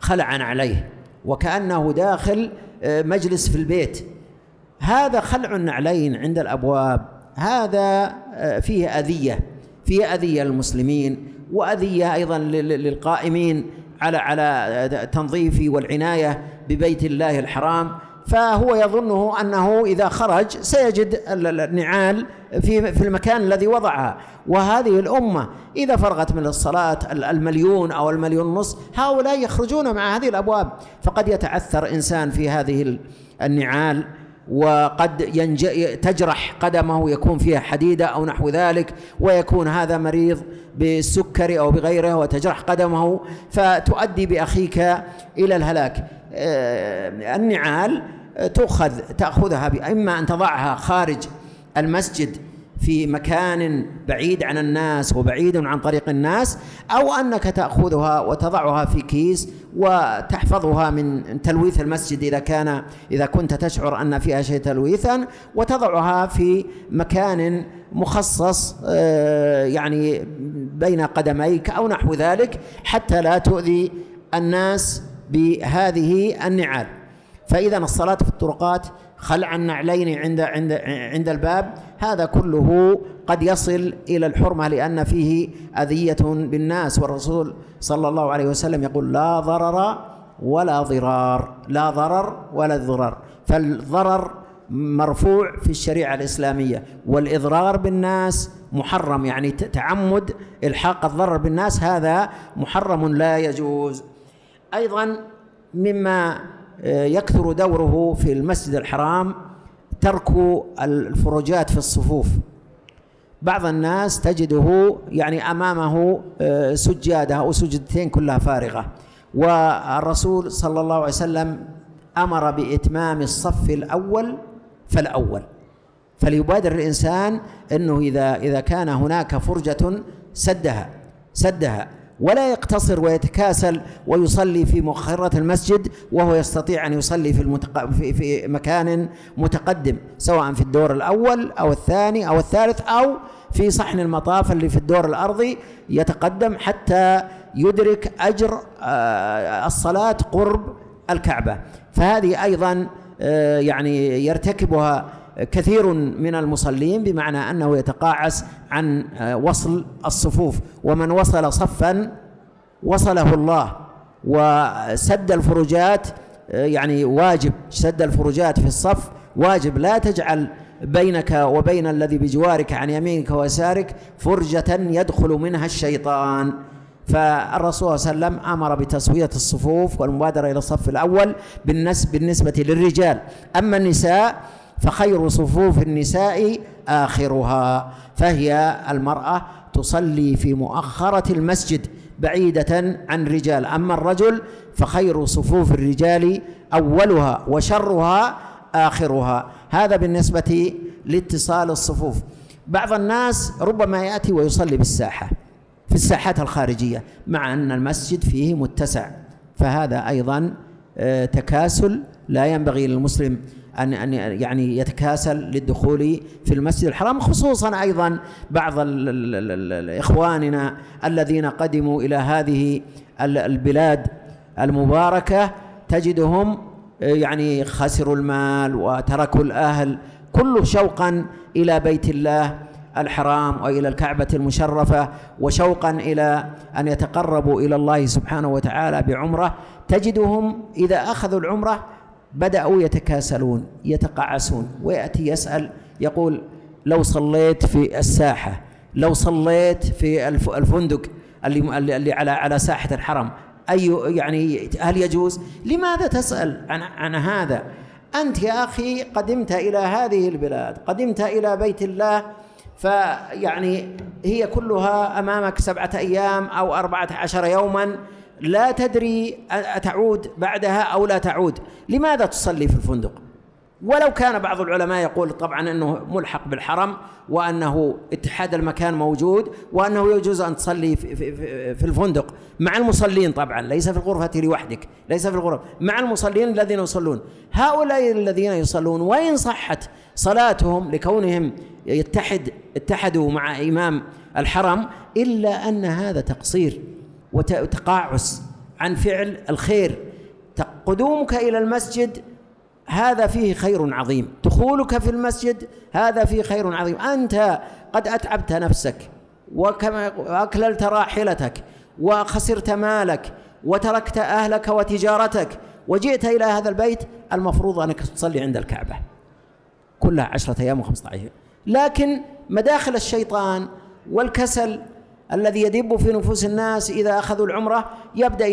خلعا عليه وكأنه داخل مجلس في البيت، هذا خلع عليه عند الأبواب، هذا فيه أذية، للمسلمين، وأذية أيضا للقائمين على تنظيف والعناية ببيت الله الحرام. فهو يظنه أنه إذا خرج سيجد النعال في المكان الذي وضعها. وهذه الأمة إذا فرغت من الصلاة المليون أو المليون ونص، هؤلاء يخرجون مع هذه الأبواب، فقد يتعثر إنسان في هذه النعال وقد تجرح قدمه، يكون فيها حديدة أو نحو ذلك، ويكون هذا مريض بالسكري أو بغيره وتجرح قدمه، فتؤدي بأخيك إلى الهلاك. النعال تأخذها إما أن تضعها خارج المسجد في مكان بعيد عن الناس وبعيد عن طريق الناس، أو أنك تأخذها وتضعها في كيس وتحفظها من تلويث المسجد إذا كنت تشعر أن فيها شيء تلويثا، وتضعها في مكان مخصص يعني بين قدميك أو نحو ذلك، حتى لا تؤذي الناس بهذه النعال. فإذا الصلاة في الطرقات، خلع النعلين عند الباب، هذا كله قد يصل إلى الحرمة لأن فيه أذية بالناس. والرسول صلى الله عليه وسلم يقول لا ضرر ولا ضرار، فالضرر مرفوع في الشريعة الإسلامية، والإضرار بالناس محرم، يعني تعمد إلحاق الضرر بالناس هذا محرم لا يجوز. أيضا مما يكثر دوره في المسجد الحرام ترك الفروجات في الصفوف، بعض الناس تجده يعني أمامه سجادة أو سجدتين كلها فارغة، والرسول صلى الله عليه وسلم أمر بإتمام الصف الأول فالأول، فليبادر الإنسان أنه إذا كان هناك فرجة سدها ولا يقتصر ويتكاسل ويصلي في مؤخرة المسجد وهو يستطيع أن يصلي في مكان متقدم، سواء في الدور الأول أو الثاني أو الثالث أو في صحن المطاف اللي في الدور الأرضي، يتقدم حتى يدرك أجر الصلاة قرب الكعبة. فهذه أيضا يعني يرتكبها كثير من المصلين، بمعنى أنه يتقاعس عن وصل الصفوف، ومن وصل صفا وصله الله. وسد الفروجات يعني واجب، سد الفروجات في الصف واجب، لا تجعل بينك وبين الذي بجوارك عن يمينك ويسارك فرجة يدخل منها الشيطان. فالرسول صلى الله عليه وسلم أمر بتسوية الصفوف والمبادرة إلى الصف الأول بالنسبة للرجال. أما النساء فخير صفوف النساء آخرها، فهي المرأة تصلي في مؤخرة المسجد بعيدة عن الرجال. أما الرجل فخير صفوف الرجال أولها وشرها آخرها. هذا بالنسبة لاتصال الصفوف. بعض الناس ربما يأتي ويصلي بالساحة، في الساحات الخارجية، مع أن المسجد فيه متسع، فهذا أيضا تكاسل لا ينبغي للمسلم أن يعني يتكاسل للدخول في المسجد الحرام، خصوصا أيضا بعض إخواننا الذين قدموا إلى هذه البلاد المباركة، تجدهم يعني خسروا المال وتركوا الأهل، كله شوقا إلى بيت الله الحرام وإلى الكعبة المشرفة، وشوقا إلى أن يتقربوا إلى الله سبحانه وتعالى بعمرة. تجدهم إذا أخذوا العمرة بدأوا يتكاسلون يتقاعسون، ويأتي يسأل يقول لو صليت في الساحة، لو صليت في الفندق اللي على ساحة الحرم، يعني هل يجوز؟ لماذا تسأل عن هذا؟ أنت يا أخي قدمت إلى هذه البلاد، قدمت إلى بيت الله، فيعني هي كلها أمامك 7 أيام أو 14 يوما، لا تدري أتعود بعدها أو لا تعود، لماذا تصلي في الفندق؟ ولو كان بعض العلماء يقول طبعا أنه ملحق بالحرم، وأنه اتحاد المكان موجود، وأنه يجوز أن تصلي في الفندق مع المصلين، طبعا ليس في الغرفة لوحدك، ليس في الغرفة، مع المصلين الذين يصلون. هؤلاء الذين يصلون وإن صحت صلاتهم لكونهم اتحدوا مع إمام الحرم، إلا أن هذا تقصير وتقاعس عن فعل الخير. قدومك إلى المسجد هذا فيه خير عظيم، دخولك في المسجد هذا فيه خير عظيم، أنت قد أتعبت نفسك وأكللت راحلتك وخسرت مالك وتركت أهلك وتجارتك وجئت إلى هذا البيت، المفروض أنك تصلي عند الكعبة كلها 10 أيام و15، لكن مداخل الشيطان والكسل الذي يدب في نفوس الناس إذا أخذوا العمرة يبدأ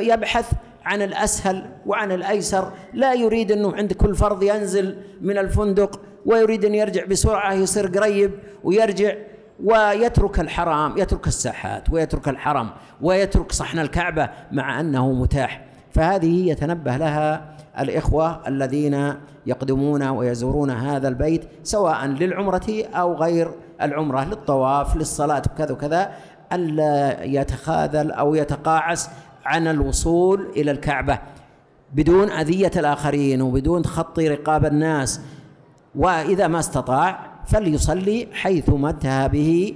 يبحث عن الأسهل وعن الأيسر، لا يريد أنه عند كل فرض ينزل من الفندق ويريد أن يرجع بسرعة، يصير قريب ويرجع ويترك الحرام، يترك الساحات ويترك الحرم ويترك صحن الكعبة مع أنه متاح. فهذه يتنبه لها الإخوة الذين يقدمون ويزورون هذا البيت، سواء للعمرة أو غير العمرة، للطواف، للصلاة، كذا وكذا، ألا يتخاذل أو يتقاعس عن الوصول إلى الكعبة بدون أذية الآخرين وبدون خط رقاب الناس. وإذا ما استطاع فليصلي حيث ما انتهى به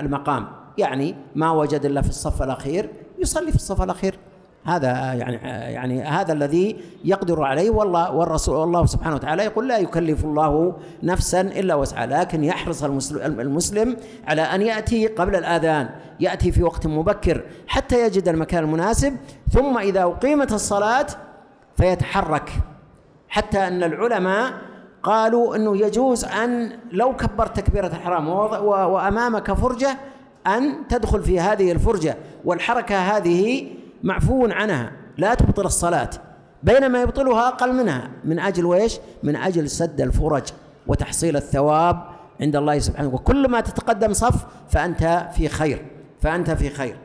المقام، يعني ما وجد إلا في الصف الأخير يصلي في الصف الأخير، هذا يعني هذا الذي يقدر عليه. والرسول الله سبحانه وتعالى يقول لا يكلف الله نفسا إلا وسعها، لكن يحرص المسلم على أن يأتي قبل الآذان، يأتي في وقت مبكر حتى يجد المكان المناسب، ثم إذا أقيمت الصلاة فيتحرك. حتى أن العلماء قالوا أنه يجوز أن لو كبرت تكبيرة الإحرام وأمامك فرجة أن تدخل في هذه الفرجة، والحركة هذه معفو عنها، لا تبطل الصلاة، بينما يبطلها أقل منها، من أجل وإيش؟ من أجل سد الفرج وتحصيل الثواب عند الله سبحانه. وكل ما تتقدم صف فأنت في خير، فأنت في خير.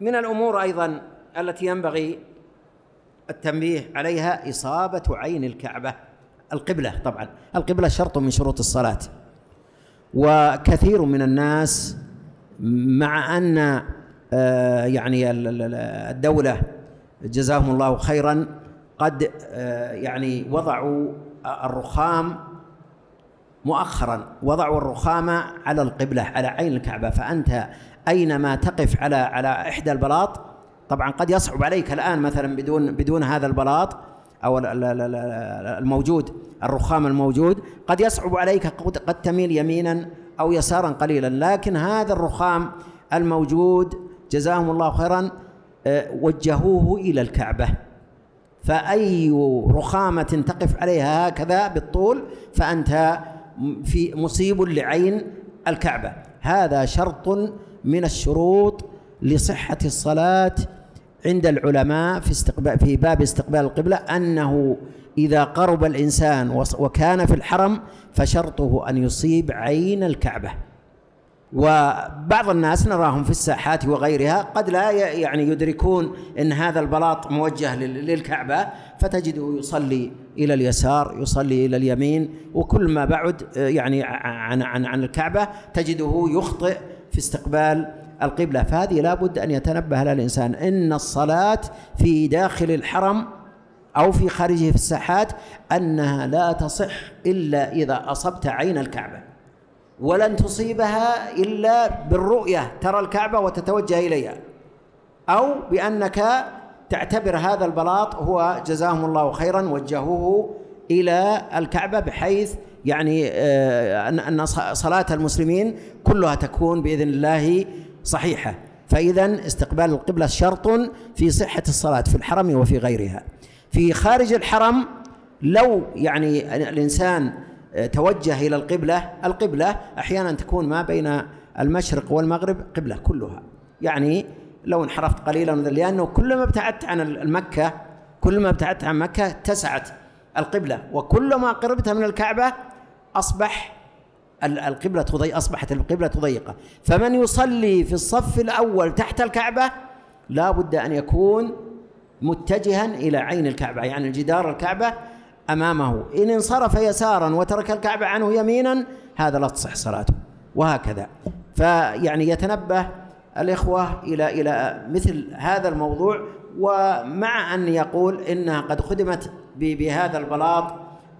من الأمور أيضا التي ينبغي التنبيه عليها إصابة عين الكعبة، القبلة. طبعا القبلة شرط من شروط الصلاة، وكثير من الناس مع أن يعني الدولة جزاهم الله خيرا قد يعني وضعوا الرخام مؤخرا، وضعوا الرخام على القبلة على عين الكعبة، فأنت أينما تقف على إحدى البلاط، طبعا قد يصعب عليك الآن مثلا بدون هذا البلاط أو الموجود الرخام الموجود، قد يصعب عليك، قد تميل يمينا أو يسارا قليلا، لكن هذا الرخام الموجود جزاهم الله خيرا وجهوه إلى الكعبة، فأي رخامة تقف عليها هكذا بالطول فأنت في مصيب لعين الكعبة. هذا شرط من الشروط لصحة الصلاة عند العلماء في باب استقبال القبلة، أنه إذا قرب الإنسان وكان في الحرم فشرطه أن يصيب عين الكعبة. وبعض الناس نراهم في الساحات وغيرها قد لا يعني يدركون أن هذا البلاط موجه للكعبة، فتجده يصلي إلى اليسار، يصلي إلى اليمين، وكل ما بعد يعني عن الكعبة تجده يخطئ في استقبال القبلة. فهذه لا بد أن يتنبه لها الإنسان، إن الصلاة في داخل الحرم أو في خارجه في الساحات أنها لا تصح إلا إذا أصبت عين الكعبة، ولن تصيبها إلا بالرؤية، ترى الكعبة وتتوجه إليها، أو بأنك تعتبر هذا البلاط هو جزاهم الله خيرا وجهوه إلى الكعبة، بحيث يعني أن صلاة المسلمين كلها تكون بإذن الله صحيحة. فإذا استقبال القبلة شرط في صحة الصلاة في الحرم وفي غيرها. في خارج الحرم لو يعني الإنسان توجه إلى القبلة، القبلة أحيانا تكون ما بين المشرق والمغرب قبلة كلها، يعني لو انحرفت قليلا، لأنه كلما ابتعدت عن مكة، كلما ابتعدت عن مكة اتسعت القبلة، وكلما قربت من الكعبة أصبحت القبلة ضيقة. فمن يصلي في الصف الأول تحت الكعبة لا بد أن يكون متجها إلى عين الكعبة، يعني جدار الكعبة أمامه. إن انصرف يسارا وترك الكعبة عنه يمينا هذا لا تصح صلاته، وهكذا. فيعني يتنبه الإخوة إلى مثل هذا الموضوع، ومع أن يقول إنها قد خدمت بهذا البلاط،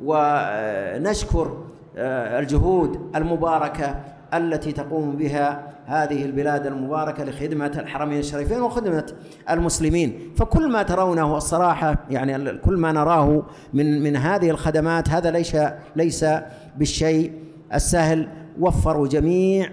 ونشكر الجهود المباركة التي تقوم بها هذه البلاد المباركة لخدمة الحرمين الشريفين وخدمة المسلمين. فكل ما ترونه الصراحة، يعني كل ما نراه من هذه الخدمات، هذا ليس بالشيء السهل. وفروا جميع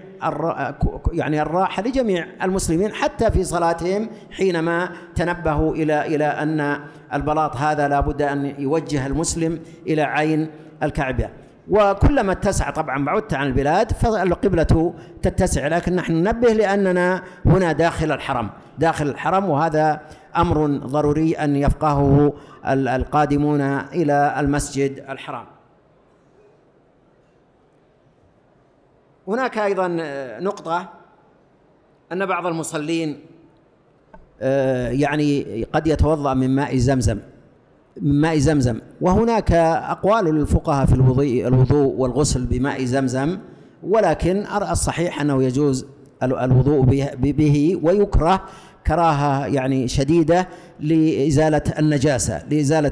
يعني الراحة لجميع المسلمين حتى في صلاتهم، حينما تنبهوا إلى أن البلاط هذا لا بد أن يوجه المسلم إلى عين الكعبة. وكلما اتسع طبعا بعدت عن البلاد فالقبلة تتسع، لكن نحن ننبه لأننا هنا داخل الحرم، وهذا أمر ضروري أن يفقهه القادمون إلى المسجد الحرام. هناك أيضا نقطة أن بعض المصلين يعني قد يتوضأ من ماء زمزم، وهناك أقوال للفقهاء في الوضوء والغسل بماء زمزم، ولكن أرى الصحيح أنه يجوز الوضوء به، ويكره كراهة يعني شديدة لإزالة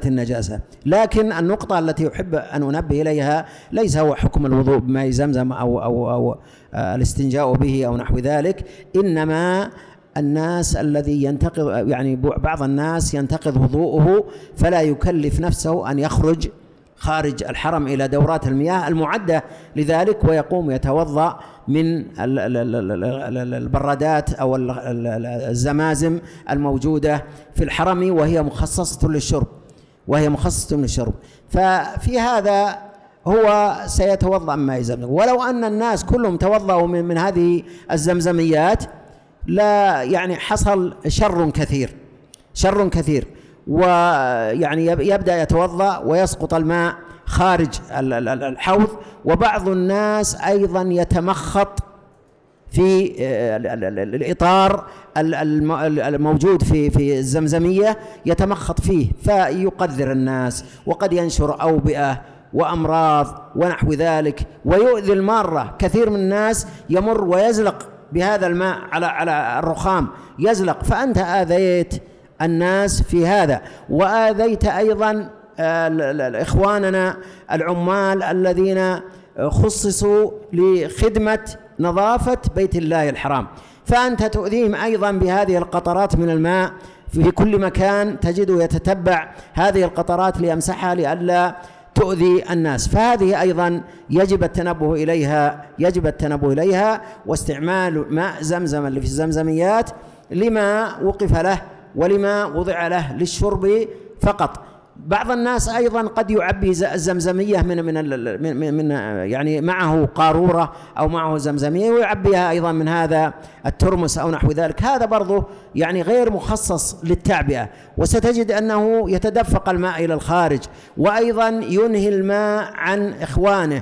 النجاسة. لكن النقطة التي أحب أن أنبه إليها ليس هو حكم الوضوء بماء زمزم أو الاستنجاء به أو نحو ذلك، إنما الناس الذي ينتقض، يعني بعض الناس ينتقض وضوءه، فلا يكلف نفسه أن يخرج خارج الحرم إلى دورات المياه المعدة لذلك، ويقوم يتوضأ من البرادات أو الزمازم الموجودة في الحرم، وهي مخصصة للشرب. ففي هذا هو سيتوضأ من ماء زمزم، ولو أن الناس كلهم توضأوا من هذه الزمزميات لا يعني حصل شر كثير، ويعني يبدأ يتوضأ ويسقط الماء خارج الحوض، وبعض الناس أيضا يتمخط في الإطار الموجود في الزمزمية، يتمخط فيه فيقذر الناس، وقد ينشر أوبئة وأمراض ونحو ذلك ويؤذي المارة. كثير من الناس يمر ويزلق بهذا الماء على الرخام، يزلق، فأنت آذيت الناس في هذا، وآذيت أيضا إخواننا العمال الذين خصصوا لخدمة نظافة بيت الله الحرام، فأنت تؤذيهم أيضا بهذه القطرات من الماء. في كل مكان تجده يتتبع هذه القطرات ليمسحها لئلا تؤذي الناس، فهذه أيضا يجب التنبه إليها، يجب التنبه إليها، واستعمال ماء زمزم اللي في الزمزميات لما وقف له ولما وضع له للشرب فقط. بعض الناس أيضا قد يعبي الزمزمية من يعني معه قارورة أو معه زمزمية ويعبيها أيضا من هذا الترمس أو نحو ذلك، هذا برضه يعني غير مخصص للتعبئة، وستجد أنه يتدفق الماء إلى الخارج، وأيضا ينهي الماء عن إخوانه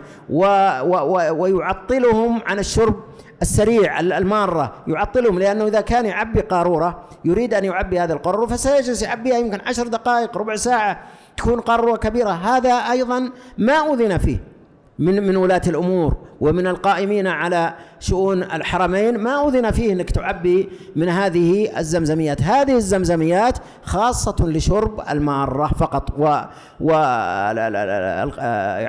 ويعطلهم عن الشرب السريع المارة، يعطلهم، لأنه إذا كان يعبي قارورة يريد أن يعبي هذه القارورة فسيجلس يعبيها يمكن 10 دقائق، ربع ساعة، تكون قارورة كبيرة. هذا أيضا ما أذن فيه من ولاة الأمور ومن القائمين على شؤون الحرمين، ما أذن فيه أنك تعبي من هذه الزمزميات. هذه الزمزميات خاصة لشرب المارة فقط،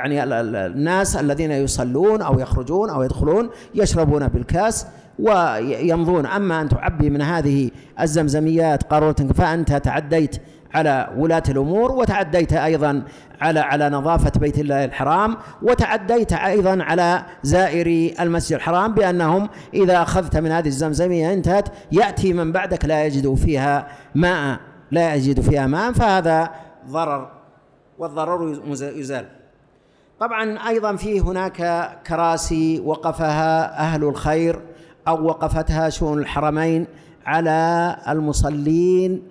يعني الناس الذين يصلون أو يخرجون أو يدخلون يشربون بالكاس ويمضون. أما أن تعبي من هذه الزمزميات قارورة فأنت تعديت على ولاة الأمور، وتعديت أيضا على نظافة بيت الله الحرام، وتعديت أيضا على زائري المسجد الحرام، بأنهم إذا أخذت من هذه الزمزمية انتهت، يأتي من بعدك لا يجد فيها ماء، لا يجد فيها ماء، فهذا ضرر، والضرر يزال. طبعا أيضا في هناك كراسي وقفها أهل الخير أو وقفتها شؤون الحرمين على المصلين،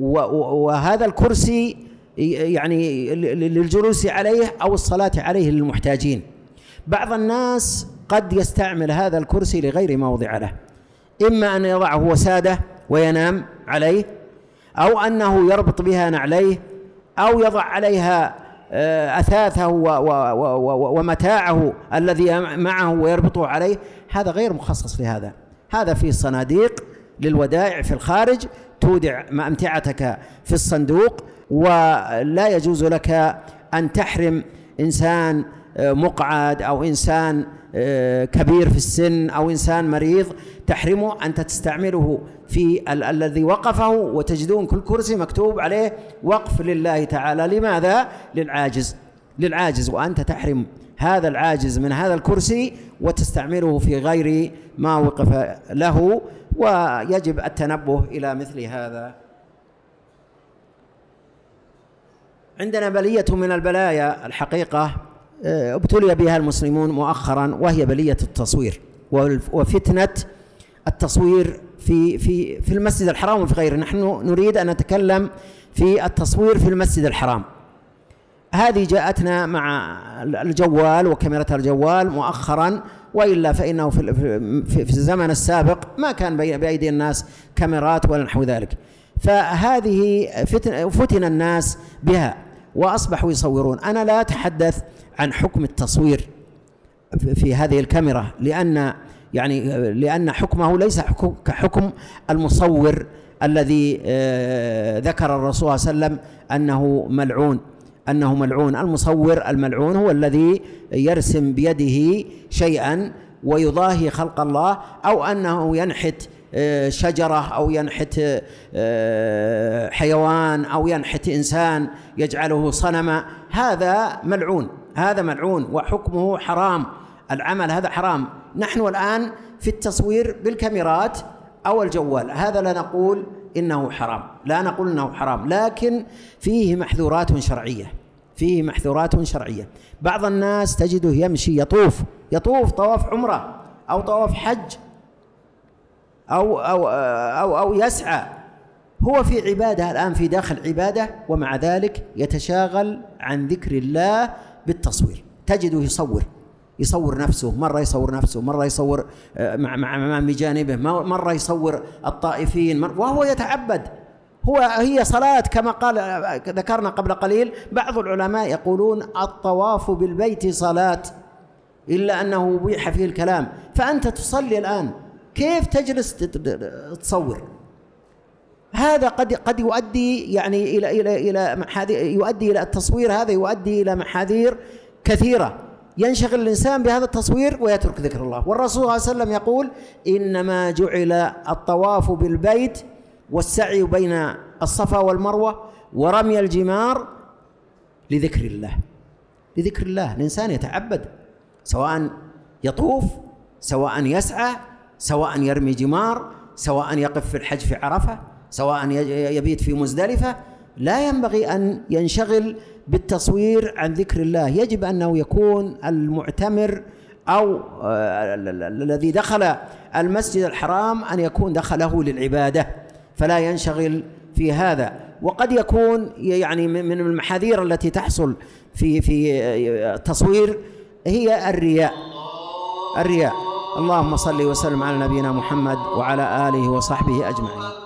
وهذا الكرسي يعني للجلوس عليه أو الصلاة عليه للمحتاجين. بعض الناس قد يستعمل هذا الكرسي لغير موضع له، إما أن يضعه وسادة وينام عليه، أو أنه يربط بها نعليه، أو يضع عليها أثاثه ومتاعه الذي معه ويربطه عليه، هذا غير مخصص لهذا. هذا في صناديق للودائع في الخارج، تودع أمتعتك في الصندوق، ولا يجوز لك أن تحرم إنسان مقعد أو إنسان كبير في السن أو إنسان مريض، تحرمه أنت تستعمله في الذي وقفه. وتجدون كل كرسي مكتوب عليه وقف لله تعالى، لماذا؟ للعاجز، وأنت تحرم هذا العاجز من هذا الكرسي وتستعمله في غير ما وقف له، ويجب التنبه إلى مثل هذا. عندنا بلية من البلايا الحقيقة ابتلي بها المسلمون مؤخرا، وهي بلية التصوير وفتنة التصوير في المسجد الحرام وفي غيره. نحن نريد أن نتكلم في التصوير في المسجد الحرام. هذه جاءتنا مع الجوال وكاميرا الجوال مؤخرا، وإلا فإنه في الزمن السابق ما كان بأيدي الناس كاميرات ولا نحو ذلك، فهذه فتن الناس بها وأصبحوا يصورون. أنا لا أتحدث عن حكم التصوير في هذه الكاميرا، لأن حكمه ليس كحكم المصور الذي ذكر الرسول صلى الله عليه وسلم أنه ملعون. المصور الملعون هو الذي يرسم بيده شيئا ويضاهي خلق الله، أو أنه ينحت شجرة أو ينحت حيوان أو ينحت إنسان يجعله صنما، هذا ملعون وحكمه حرام، العمل هذا حرام. نحن الآن في التصوير بالكاميرات أو الجوال، هذا لا نقول إنه حرام، لكن فيه محذورات شرعية، بعض الناس تجده يمشي يطوف طواف عمرة أو طواف حج أو يسعى هو في عبادة الآن، في داخل عبادة، ومع ذلك يتشاغل عن ذكر الله بالتصوير. تجده يصور نفسه، مرة يصور نفسه، مرة يصور مع بجانبه، مرة يصور الطائفين، وهو يتعبد. هي صلاة كما قال، ذكرنا قبل قليل، بعض العلماء يقولون الطواف بالبيت صلاة، إلا أنه أبيح فيه الكلام. فأنت تصلي الآن، كيف تجلس تصور؟ هذا قد يؤدي يعني الى محاذير، يؤدي الى التصوير، هذا يؤدي الى محاذير كثيرة. ينشغل الإنسان بهذا التصوير ويترك ذكر الله. والرسول صلى الله عليه وسلم يقول: إنما جعل الطواف بالبيت والسعي بين الصفا والمروة ورمي الجمار لذكر الله. لذكر الله، الإنسان يتعبد، سواء يطوف، سواء يسعى، سواء يرمي جمار، سواء يقف في الحج في عرفة، سواء يبيت في مزدلفة. لا ينبغي أن ينشغل بالتصوير عن ذكر الله. يجب أنه يكون المعتمر أو الذي دخل المسجد الحرام أن يكون دخله للعبادة، فلا ينشغل في هذا. وقد يكون يعني من المحاذير التي تحصل في التصوير هي الرياء. اللهم صل وسلم على نبينا محمد وعلى آله وصحبه أجمعين.